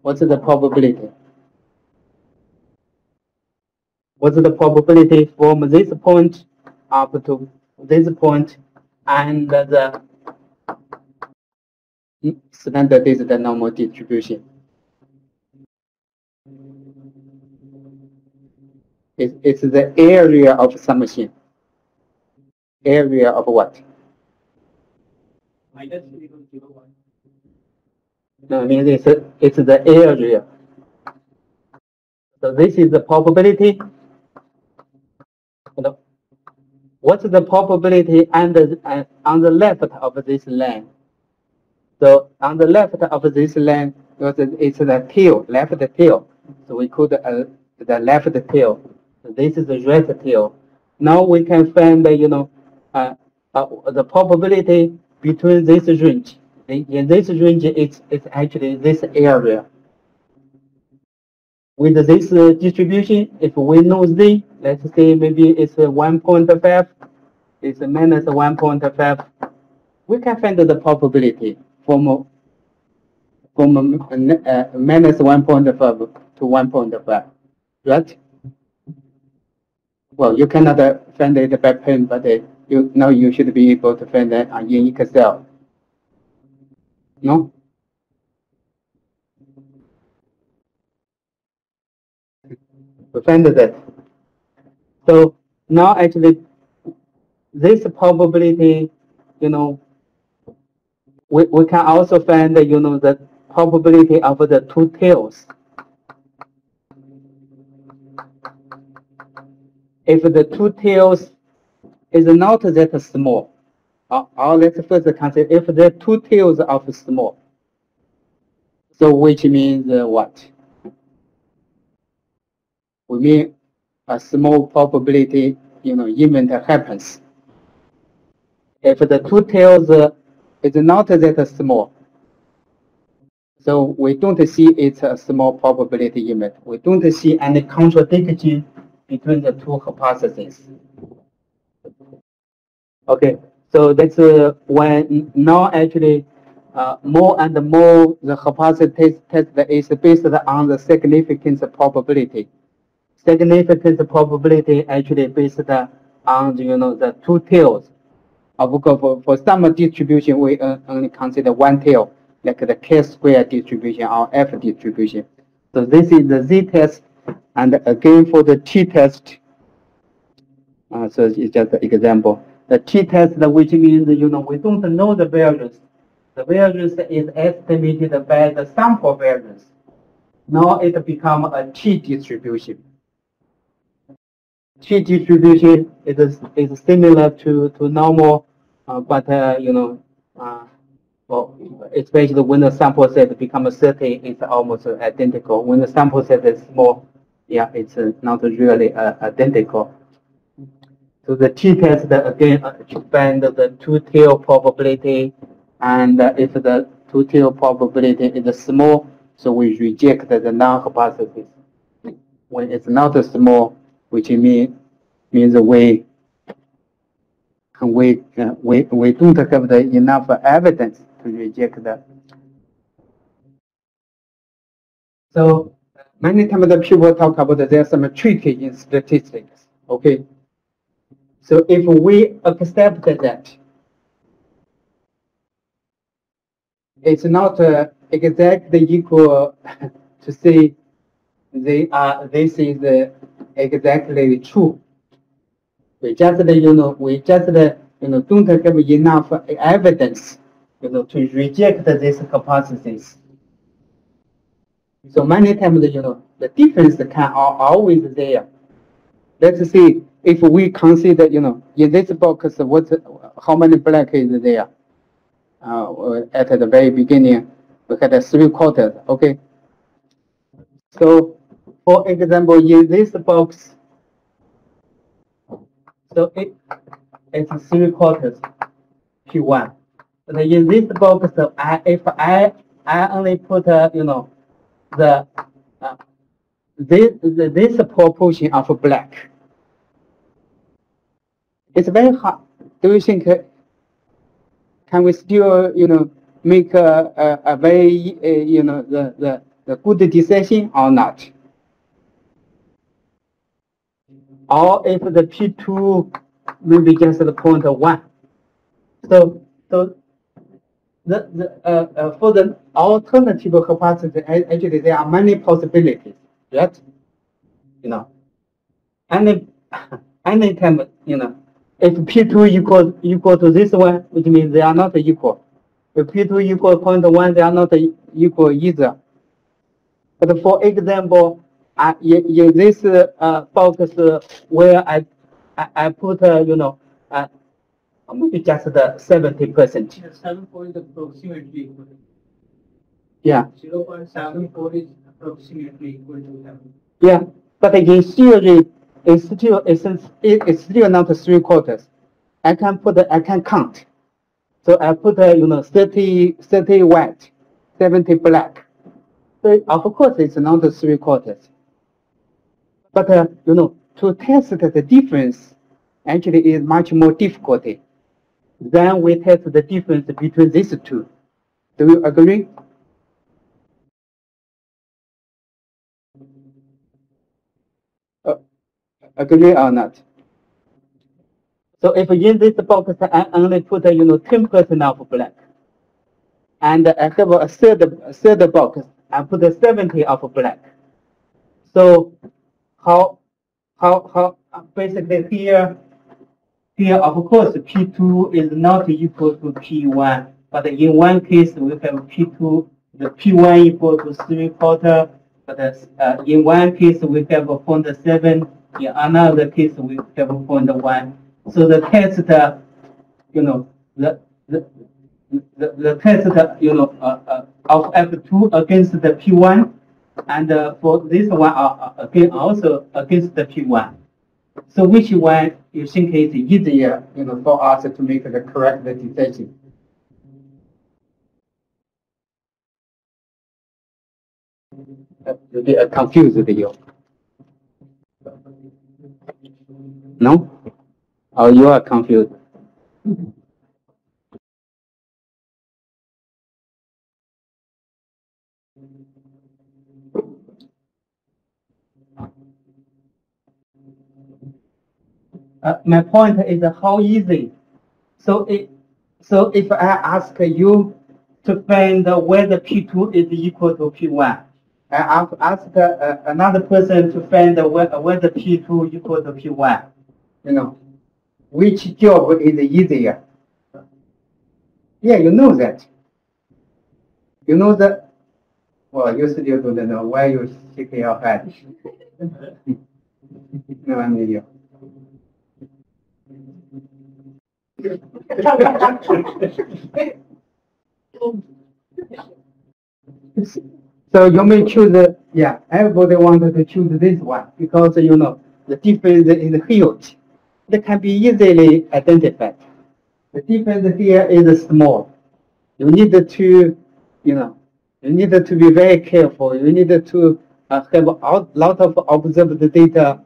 What's the probability? What's the probability from this point up to this point and the standardized normal distribution? It's the area of summation. Area of what? -0.01. No, I mean it's the area. So this is the probability. What's the probability on the left of this line? So on the left of this line, it's the tail, left tail. So we call the left tail. So this is the right tail. Now we can find the probability between this range. In this range, it's actually this area. With this distribution, if we know z, let's say maybe it's 1.5, it's minus 1.5, we can find the probability from minus 1.5 to 1.5, right? Well, you cannot find it by pen, but you should be able to find that in Excel. No? We find this. So now actually this probability, we can also find the probability of the two tails. If the two tails is not that small, or let's first consider if the two tails are small, so which means what? We mean a small probability, event happens. If the two tails is not that small, so we don't see it's a small probability event. We don't see any contradiction between the two hypotheses. Okay, so that's when now actually more and more the hypothesis test is based on the significance probability. Significance probability actually based on the two tails. Of course, for some distribution we only consider one tail, like the chi-square distribution or F distribution. So this is the z-test, and again for the t-test. So it's just an example. The t-test, which means we don't know the variance. The variance is estimated by the sample variance. Now it becomes a t-distribution. T-distribution is similar to normal, but especially when the sample size becomes 30, it's almost identical. When the sample size is small, yeah, it's not really identical. So the t-test again find the two-tail probability, and if the two-tail probability is small, so we reject the null hypothesis. When it's not small, which means we don't have the enough evidence to reject that. So many times the people talk about that there's some trick in statistics. Okay. So if we accept that it's not exactly equal to say they are, this is exactly true. We just don't have enough evidence to reject this hypothesis. So many times the difference can always there. Let's see. If we consider, in this box, how many black is there? At the very beginning, we had 3/4, okay? So, for example, in this box, so it's 3/4, P1. And in this box, so if I only put, this proportion of black, it's very hard. Do you think, can we still, make a very, the good decision or not? Or if the P2 maybe just the 0.1. So for the alternative hypothesis, actually there are many possibilities, right? Any time, if P2 equal to this one, which means they are not equal. If P2 equal 0.1, they are not equal either. But for example, in this box where I put, maybe just the 70%. 7.4 is approximately equal. Yeah. 0.74 is approximately equal to 7. Yeah, but in theory, it's still not 3/4. I can count. So I put 30 white, 70 black. So of course it's not 3/4. But to test the difference actually is much more difficult than we test the difference between these two. Do you agree? Agree or not? So if in this box I only put 10% of black, and I have a third box I put 70 of black. So how basically here of course P2 is not equal to P1, but in one case we have P2, the P1 equal to 3/4, but in one case we have 0.7, in another case we have 0.1. So the test, you know, the test, you know, of F2 against the P1, and for this one again also against the P1. So which one you think is easier, you know, for us to make the correct decision? They are confused with you. No? Or you are confused? My point is how easy. So if I ask you to find whether P2 is equal to P1, I ask another person to find whether P2 equal to P1, you know, which job is easier? Yeah, you know that. You know that. Well, you still don't know why you shake your head. No, I'm with you. So you may choose, yeah, everybody wanted to choose this one because, you know, the difference is huge. It can be easily identified. The difference here is small. You need to, you know, you need to be very careful. You need to have a lot of observed data,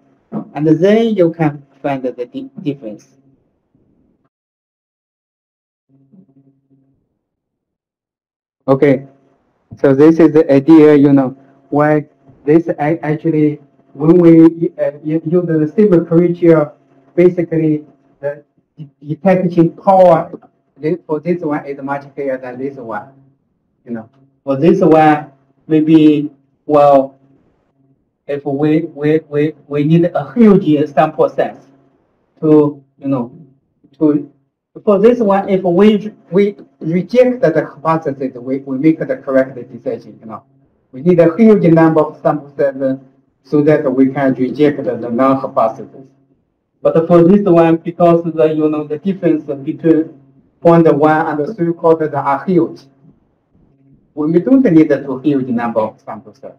and then you can find the difference. Okay, so this is the idea, you know, why this actually, when we use the same curvature, basically the detection power for this one is much higher than this one. You know, for this one, maybe, well, if we need a huge sample size to, you know, to, for this one, if we reject the hypothesis, we make the correct decision, you know. We need a huge number of sample sets so that we can reject the non-hypothesis. But for this one, because the, you know, the difference between 0.1 and 3/4 are huge, we don't need a huge number of sample sets.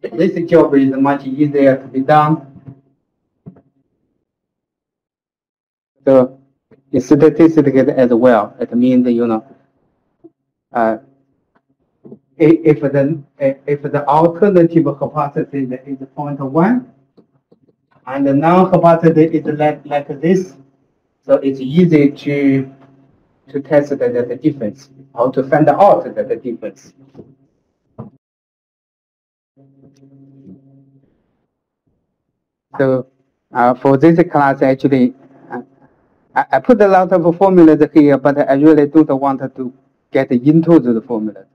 This job is much easier to be done. So, it's statistic as well. It means, you know, if the alternative hypothesis is 0.1 and the null hypothesis is like this, so it's easy to test the difference or to find out the difference. So for this class, actually, I put a lot of formulas here, but I really don't want to get into the formulas.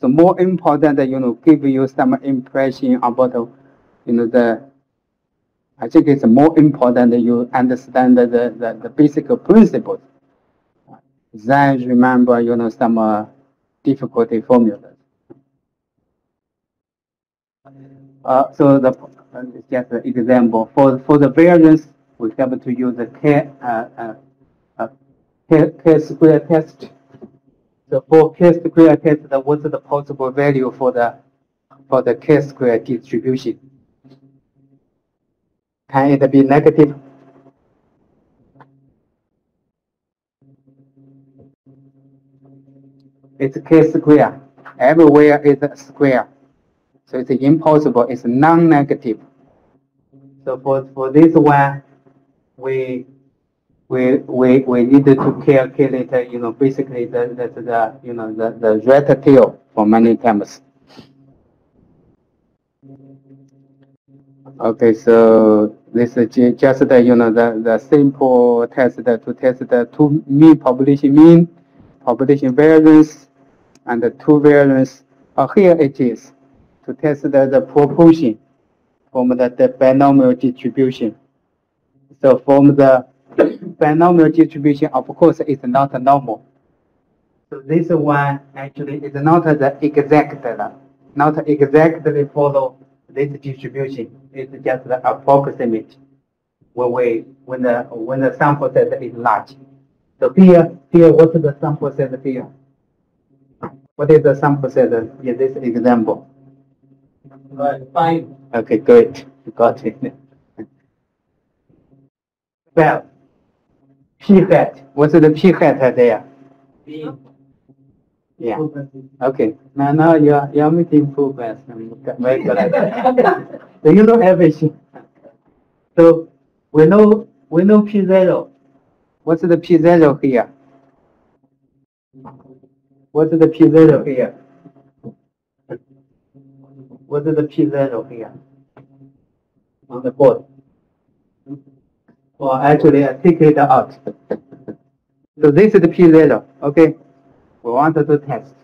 So more important, you know, give you some impression about, you know, I think it's more important that you understand the basic principles than remember, you know, some difficult formulas. So the just an example for the variance, we have to use the chi-square test. So for chi-square test, what's the possible value for the chi-square distribution? Can it be negative? It's chi-square. Everywhere is a square, so it's impossible. It's non-negative. So for this one, we need to calculate, you know, basically the you know the rat tail for many times. Okay, so this is just you know the simple test to test the two mean, population variance, and the two variance. Here it is to test the proportion from the binomial distribution. So from the binomial distribution, of course, is not normal. So this one actually is not the exact, not exactly follow this distribution. It's just the approximate when the sample size is large. So here what's the sample size here? What is the sample size in this example? Right, 5. Okay, great. Got it. Well, p hat. What's the p hat there? B. Yeah. Okay. Now you're making progress. Very good. So you know everything. So we know p0. What's the p0 here? What's the p0 here? What's the p0 here? On the board. Well, actually, I take it out. So this is the p0. Okay. We want to test.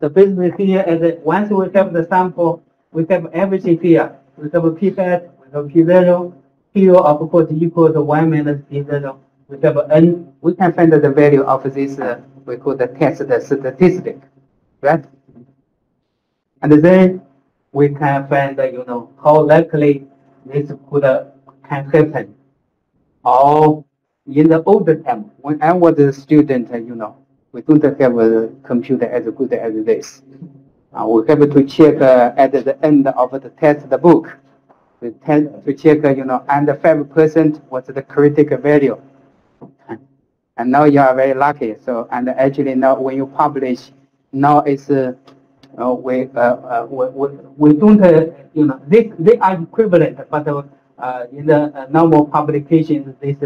So basically here is once we have the sample, we have everything here. We have p-value, we have p0. P0 of course equals 1 minus p0. We have n. We can find the value of this. We call the test statistic, right? And then we can find how likely this can happen. Or in the old time, when I was a student, we don't have a computer as good as this. We have to check at the end of the test book. We tend to check, under 5% what's the critical value. And now you are very lucky. So, and actually now when you publish, now it's we don't they are equivalent, but in the normal publications this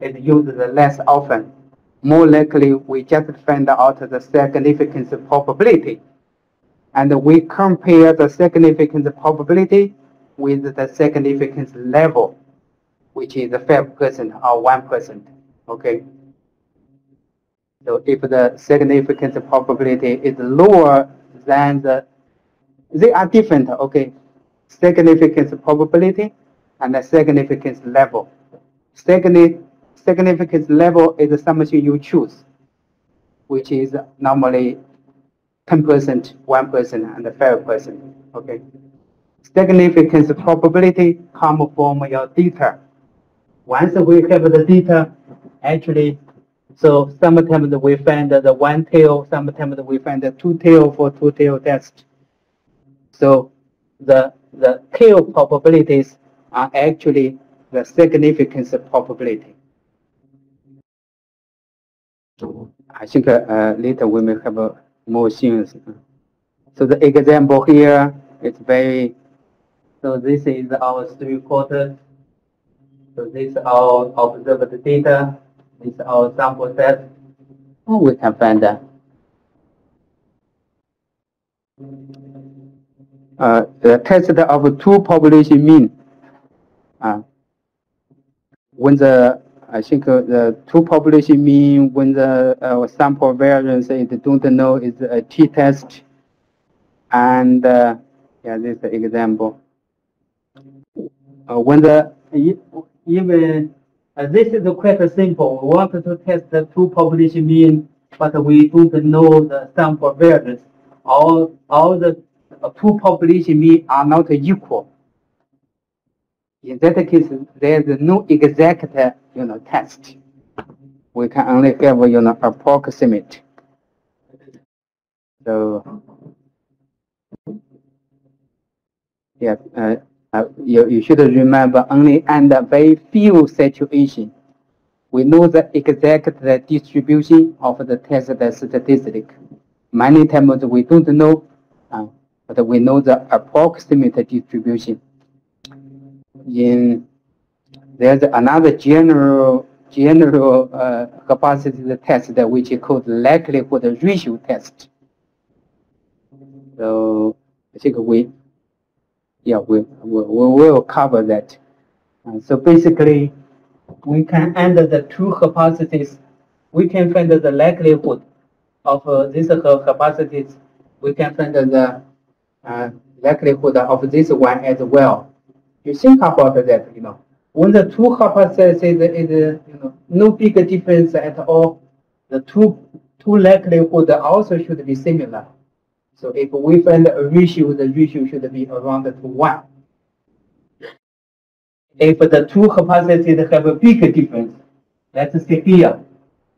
is used less often. More likely, we just find out the significance probability, and we compare the significance probability with the significance level, which is 5% or 1%. Okay. So if the significance probability is lower than they are different, okay, significance probability and the significance level. Significance level is something you choose, which is normally 10%, 1%, and 5%, okay. Significance probability comes from your data. Once we have the data, actually, so sometimes we find the one tail, sometimes we find the two tail for two tail test. So the tail probabilities are actually the significance probability. I think later we may have more things. So the example here is very. So this is our 3/4. So this is our observed data. This is our sample set. Oh, we can find that. The test of two population mean. When the the two population mean, when the sample variance is don't know is a t-test, and yeah, this is the example. When the even. This is quite simple. We want to test the two population mean, but we don't know the sample variance. All the two population mean are not equal. In that case, there is no exact test. We can only have approximate. So yes. You should remember only under very few situations we know the exact distribution of the test statistic. Many times we don't know, but we know the approximate distribution. There's another general hypothesis test which is called likelihood ratio test. So I think we will cover that. So basically, we can under the two hypotheses, we can find the likelihood of this hypothesis. We can find the likelihood of this one as well. you think about that, you know, when the two hypotheses is you know, no big difference at all, the two likelihood also should be similar. So if we find a ratio, the ratio should be around 1. If the two hypotheses have a big difference, let's see here,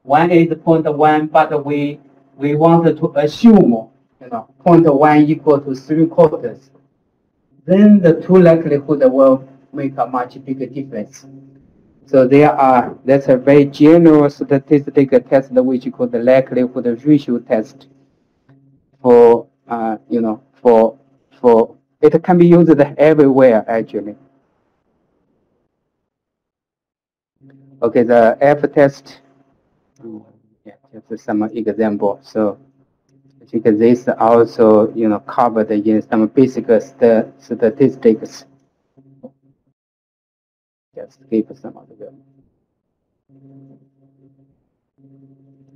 one is 0.1, but we want to assume, you know, 0.1 equal to 3/4. Then the two likelihood will make a much bigger difference. So there are, that's a very general statistical test which is called the likelihood ratio test. For you know, for it can be used everywhere actually. Okay, the F test. Yeah, just some example. So I think this also, you know, covered in some basic statistics. Just skip some of them.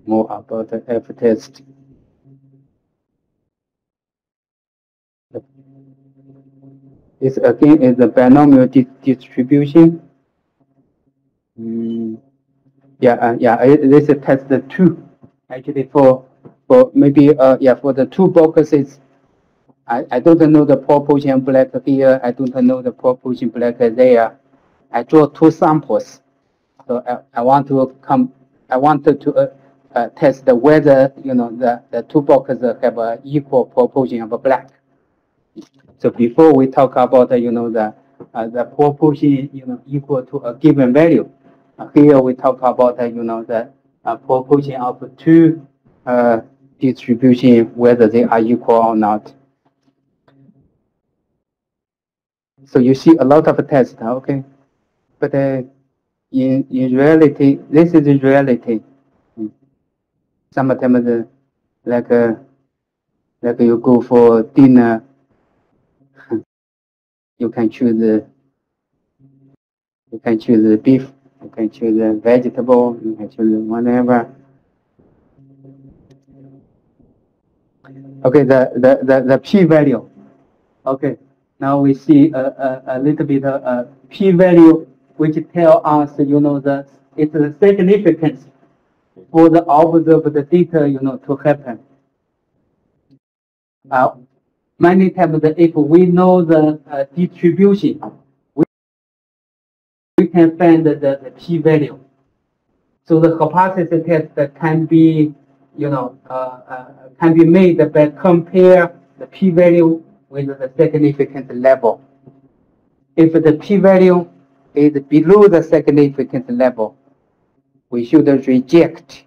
More about the F test. This again is the binomial distribution. This is test 2. Actually, for maybe for the two boxes, I don't know the proportion black here. I don't know the proportion black there. I draw two samples, so I wanted to test whether, you know, the two boxes have an equal proportion of black. So before we talk about you know, the proportion, you know, equal to a given value, here we talk about you know, the proportion of two distribution, whether they are equal or not. So you see a lot of tests, okay, but in reality, this is reality. Sometimes like you go for dinner. You can choose beef, you can choose a vegetable, you can choose whatever. Okay, the p-value. Okay, now we see a little bit of a p-value which tell us, you know, it's the significance for the observed data, you know, to happen. Many times, if we know the distribution, we can find the p-value. So the hypothesis test can be, you know, can be made by compare the p-value with the significance level. If the p-value is below the significance level, we should reject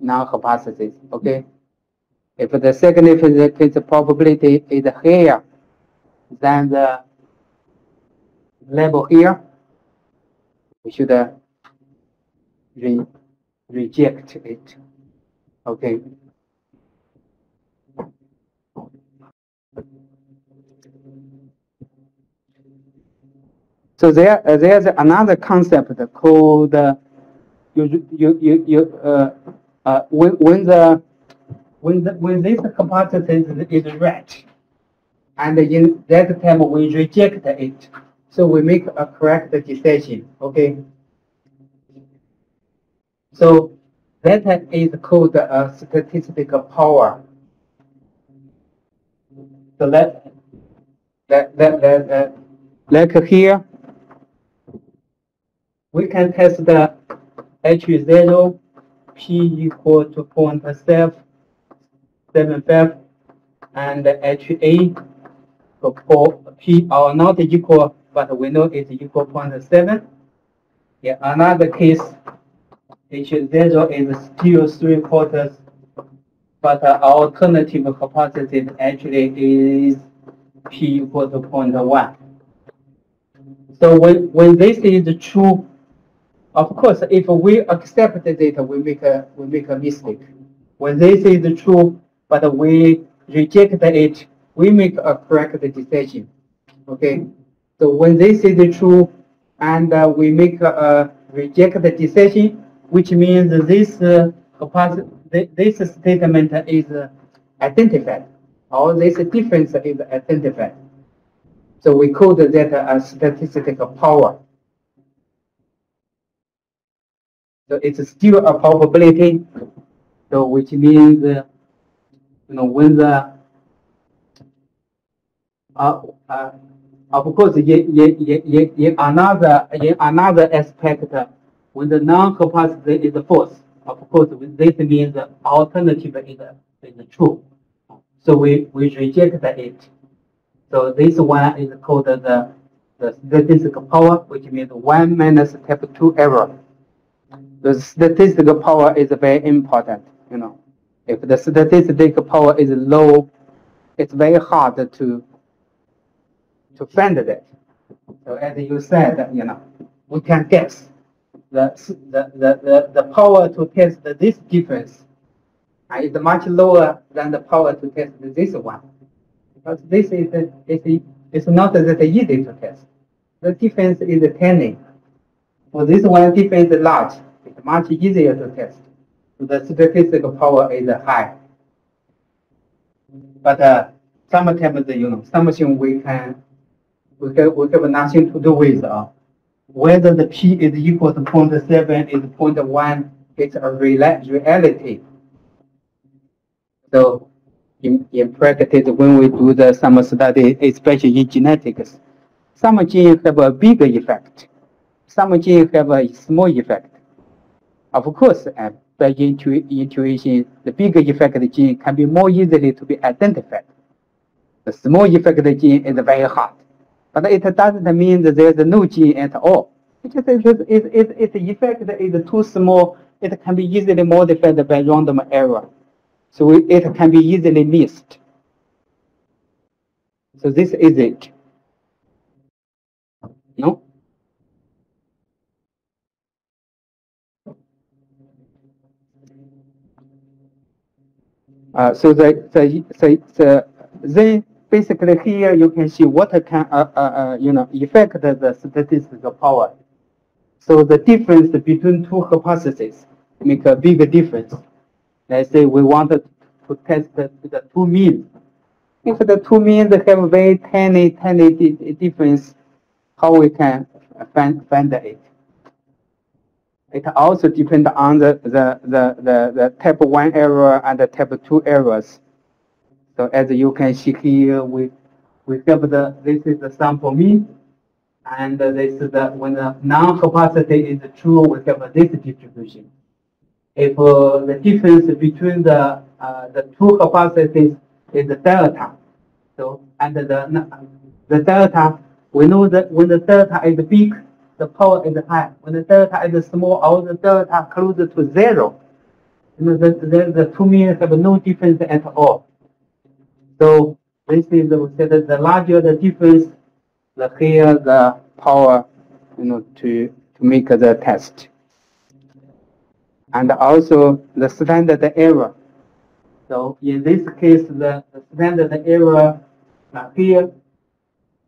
null hypothesis. Okay. If the significance probability is higher than the level here, we should reject it. Okay. So there's another concept called when this hypothesis is right, and in that time we reject it, so we make a correct decision. Okay. So that is called a statistical power. So like here, we can test the H0, P equal to 0.75 and HA, so for P are not equal, but we know it's equal 0.7. Yeah, another case, H0 is still 3/4, but our alternative hypothesis actually is P equal to 0.1. So when this is true, of course, if we accept the data, we make a mistake. When this is true, but we reject it, we make a correct decision. Okay, so when this is true and we make a reject decision, which means this statement is identified, or this difference is identified. So we call that a statistical power. So it's still a probability, so which means when the of course in another aspect, when the null hypothesis is false, of course this means the alternative is true. So we reject it. So this one is called the statistical power, which means 1 minus type 2 error. The statistical power is very important, If the statistical power is low, it's very hard to find that. So as you said, we can guess the power to test this difference is much lower than the power to test this one. Because this is it's not that easy to test. The difference is tiny. For this one, the difference is large. It's much easier to test. So the statistical power is high. But sometimes something we have nothing to do with whether the p is equal to 0.7 is 0.1. It's a reality. So in practice, when we do some study, especially in genetics, some genes have a big effect, some genes have a small effect. Of course, by intuition, the big effect gene can be more easily to be identified. The small effect gene is very hard, but it doesn't mean that there is no gene at all. Its effect is too small. It can be easily modified by random error. So it can be easily missed. So this is it. No? So then basically here you can see what can affect the statistical power. So the difference between two hypotheses make a big difference. Let's say we wanted to test the two means. If the two means have a very tiny difference, how we can find it? It also depends on the type 1 error and the type 2 errors. So as you can see here, we have this is the sample mean, and this is when the non-hypothesis is true, we have this distribution. If the difference between the two hypotheses is the delta, so and the delta, we know that when the delta is big, the power is high. When the delta is small, or the delta closer to zero, the two means have no difference at all. So this is we said that the larger the difference, the higher the power, to make the test. And also the standard error. So in this case, the standard error here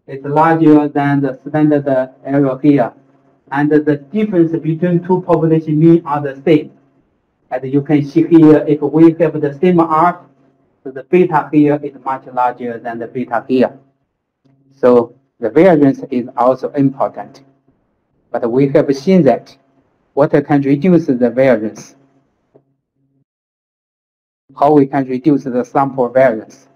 is larger than the standard error here, and the difference between two population mean are the same. As you can see here, if we have the same R, so the beta here is much larger than the beta here. So the variance is also important. But we have seen that what can reduce the variance? How we can reduce the sample variance?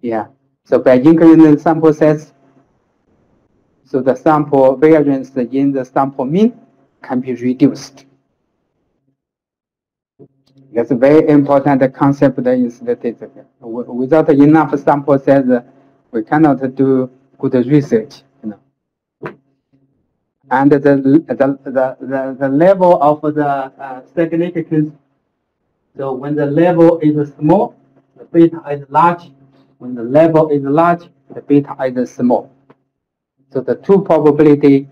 Yeah. So by increasing the sample size, so the sample variance in the sample mean can be reduced. That's a very important concept in statistics. Without enough sample size, we cannot do good research. And the level of the significance. So when the level is small, the beta is large. When the level is large, the beta is small. So the two probability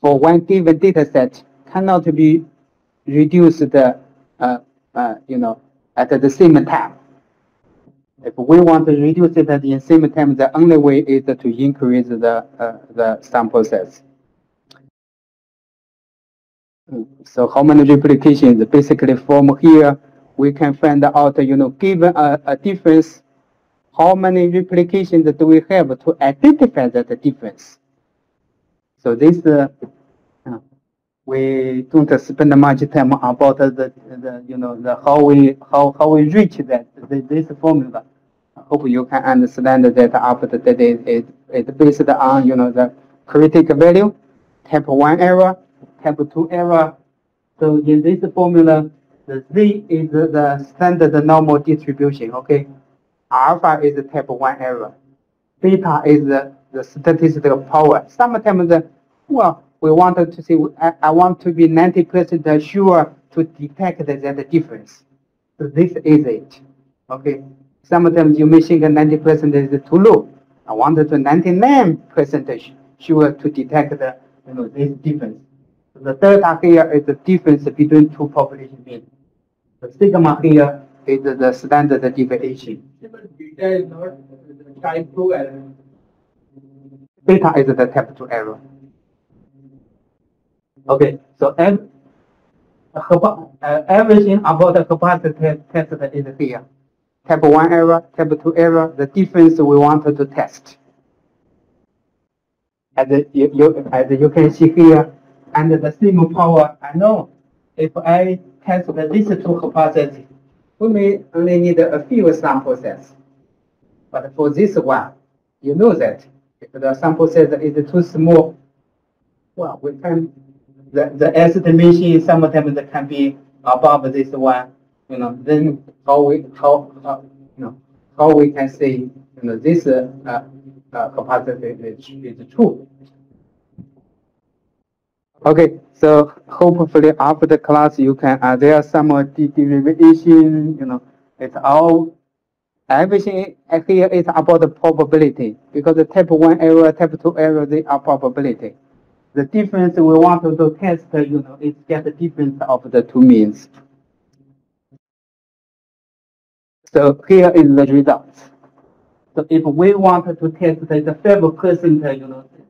for one given data set cannot be reduced at the same time. If we want to reduce it at the same time, the only way is to increase the sample size. So how many replications? Basically, from here we can find out, given a difference how many replications do we have to identify that difference? So this, we don't spend much time about how we reach that this formula. I hope you can understand that after that it's based on the critical value, type 1 error, type 2 error. So in this formula, the Z is the standard normal distribution. Okay, alpha is the type 1 error, beta is the statistical power. Sometimes, we wanted to say I want to be 90% sure to detect that difference. So this is it. Okay. Sometimes you may think 90% is too low. I wanted to 99% sure to detect the this difference. So the delta here is the difference between two population mean. The sigma here is the standard deviation. But beta is not the type 2 error. Beta is the type 2 error. Okay, so everything about the hypothesis test is here. Type 1 error, type 2 error, the difference we wanted to test. As you can see here, under the sigma power, I know if I test these two hypotheses, we may only need a few sample sets. But for this one, you know that if the sample size is too small, well, we can the estimation sometimes can be above this one. Then how we can say this hypothesis is true. Okay, so hopefully after the class you can there are some derivation. It's all everything here is about the probability, because the type 1 error, type 2 error, they are probability. The difference we want to test, is get the difference of the two means. So here is the result. So if we wanted to test the 5%,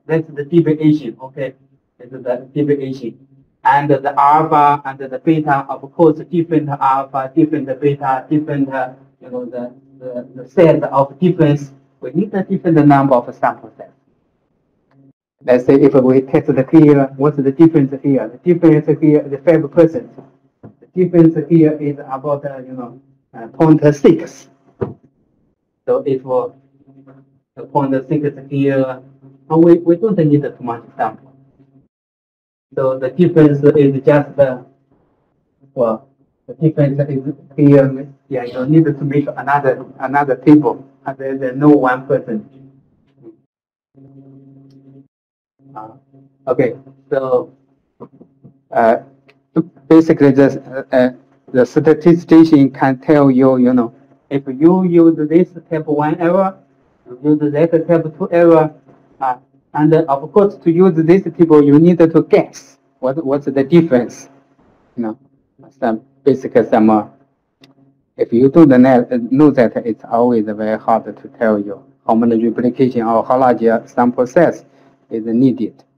that's the deviation, okay? It's the deviation. And the alpha and the beta, of course, different alpha, different beta, different, the set of difference. We need a different number of sample sets. Let's say if we test the here, what's the difference here? The difference here is 5%. The difference here is about, 0.6. So if the 0.6 here, we don't need too much sample. So the difference is just the difference is here. Yeah, you need to make another table, and there's no 1%. Okay, so basically the statistician can tell you, if you use this type 1 error, you use that type 2 error, and of course to use this table you need to guess what's the difference. If you don't know that, it's always very hard to tell you how many replication or how large sample size is needed.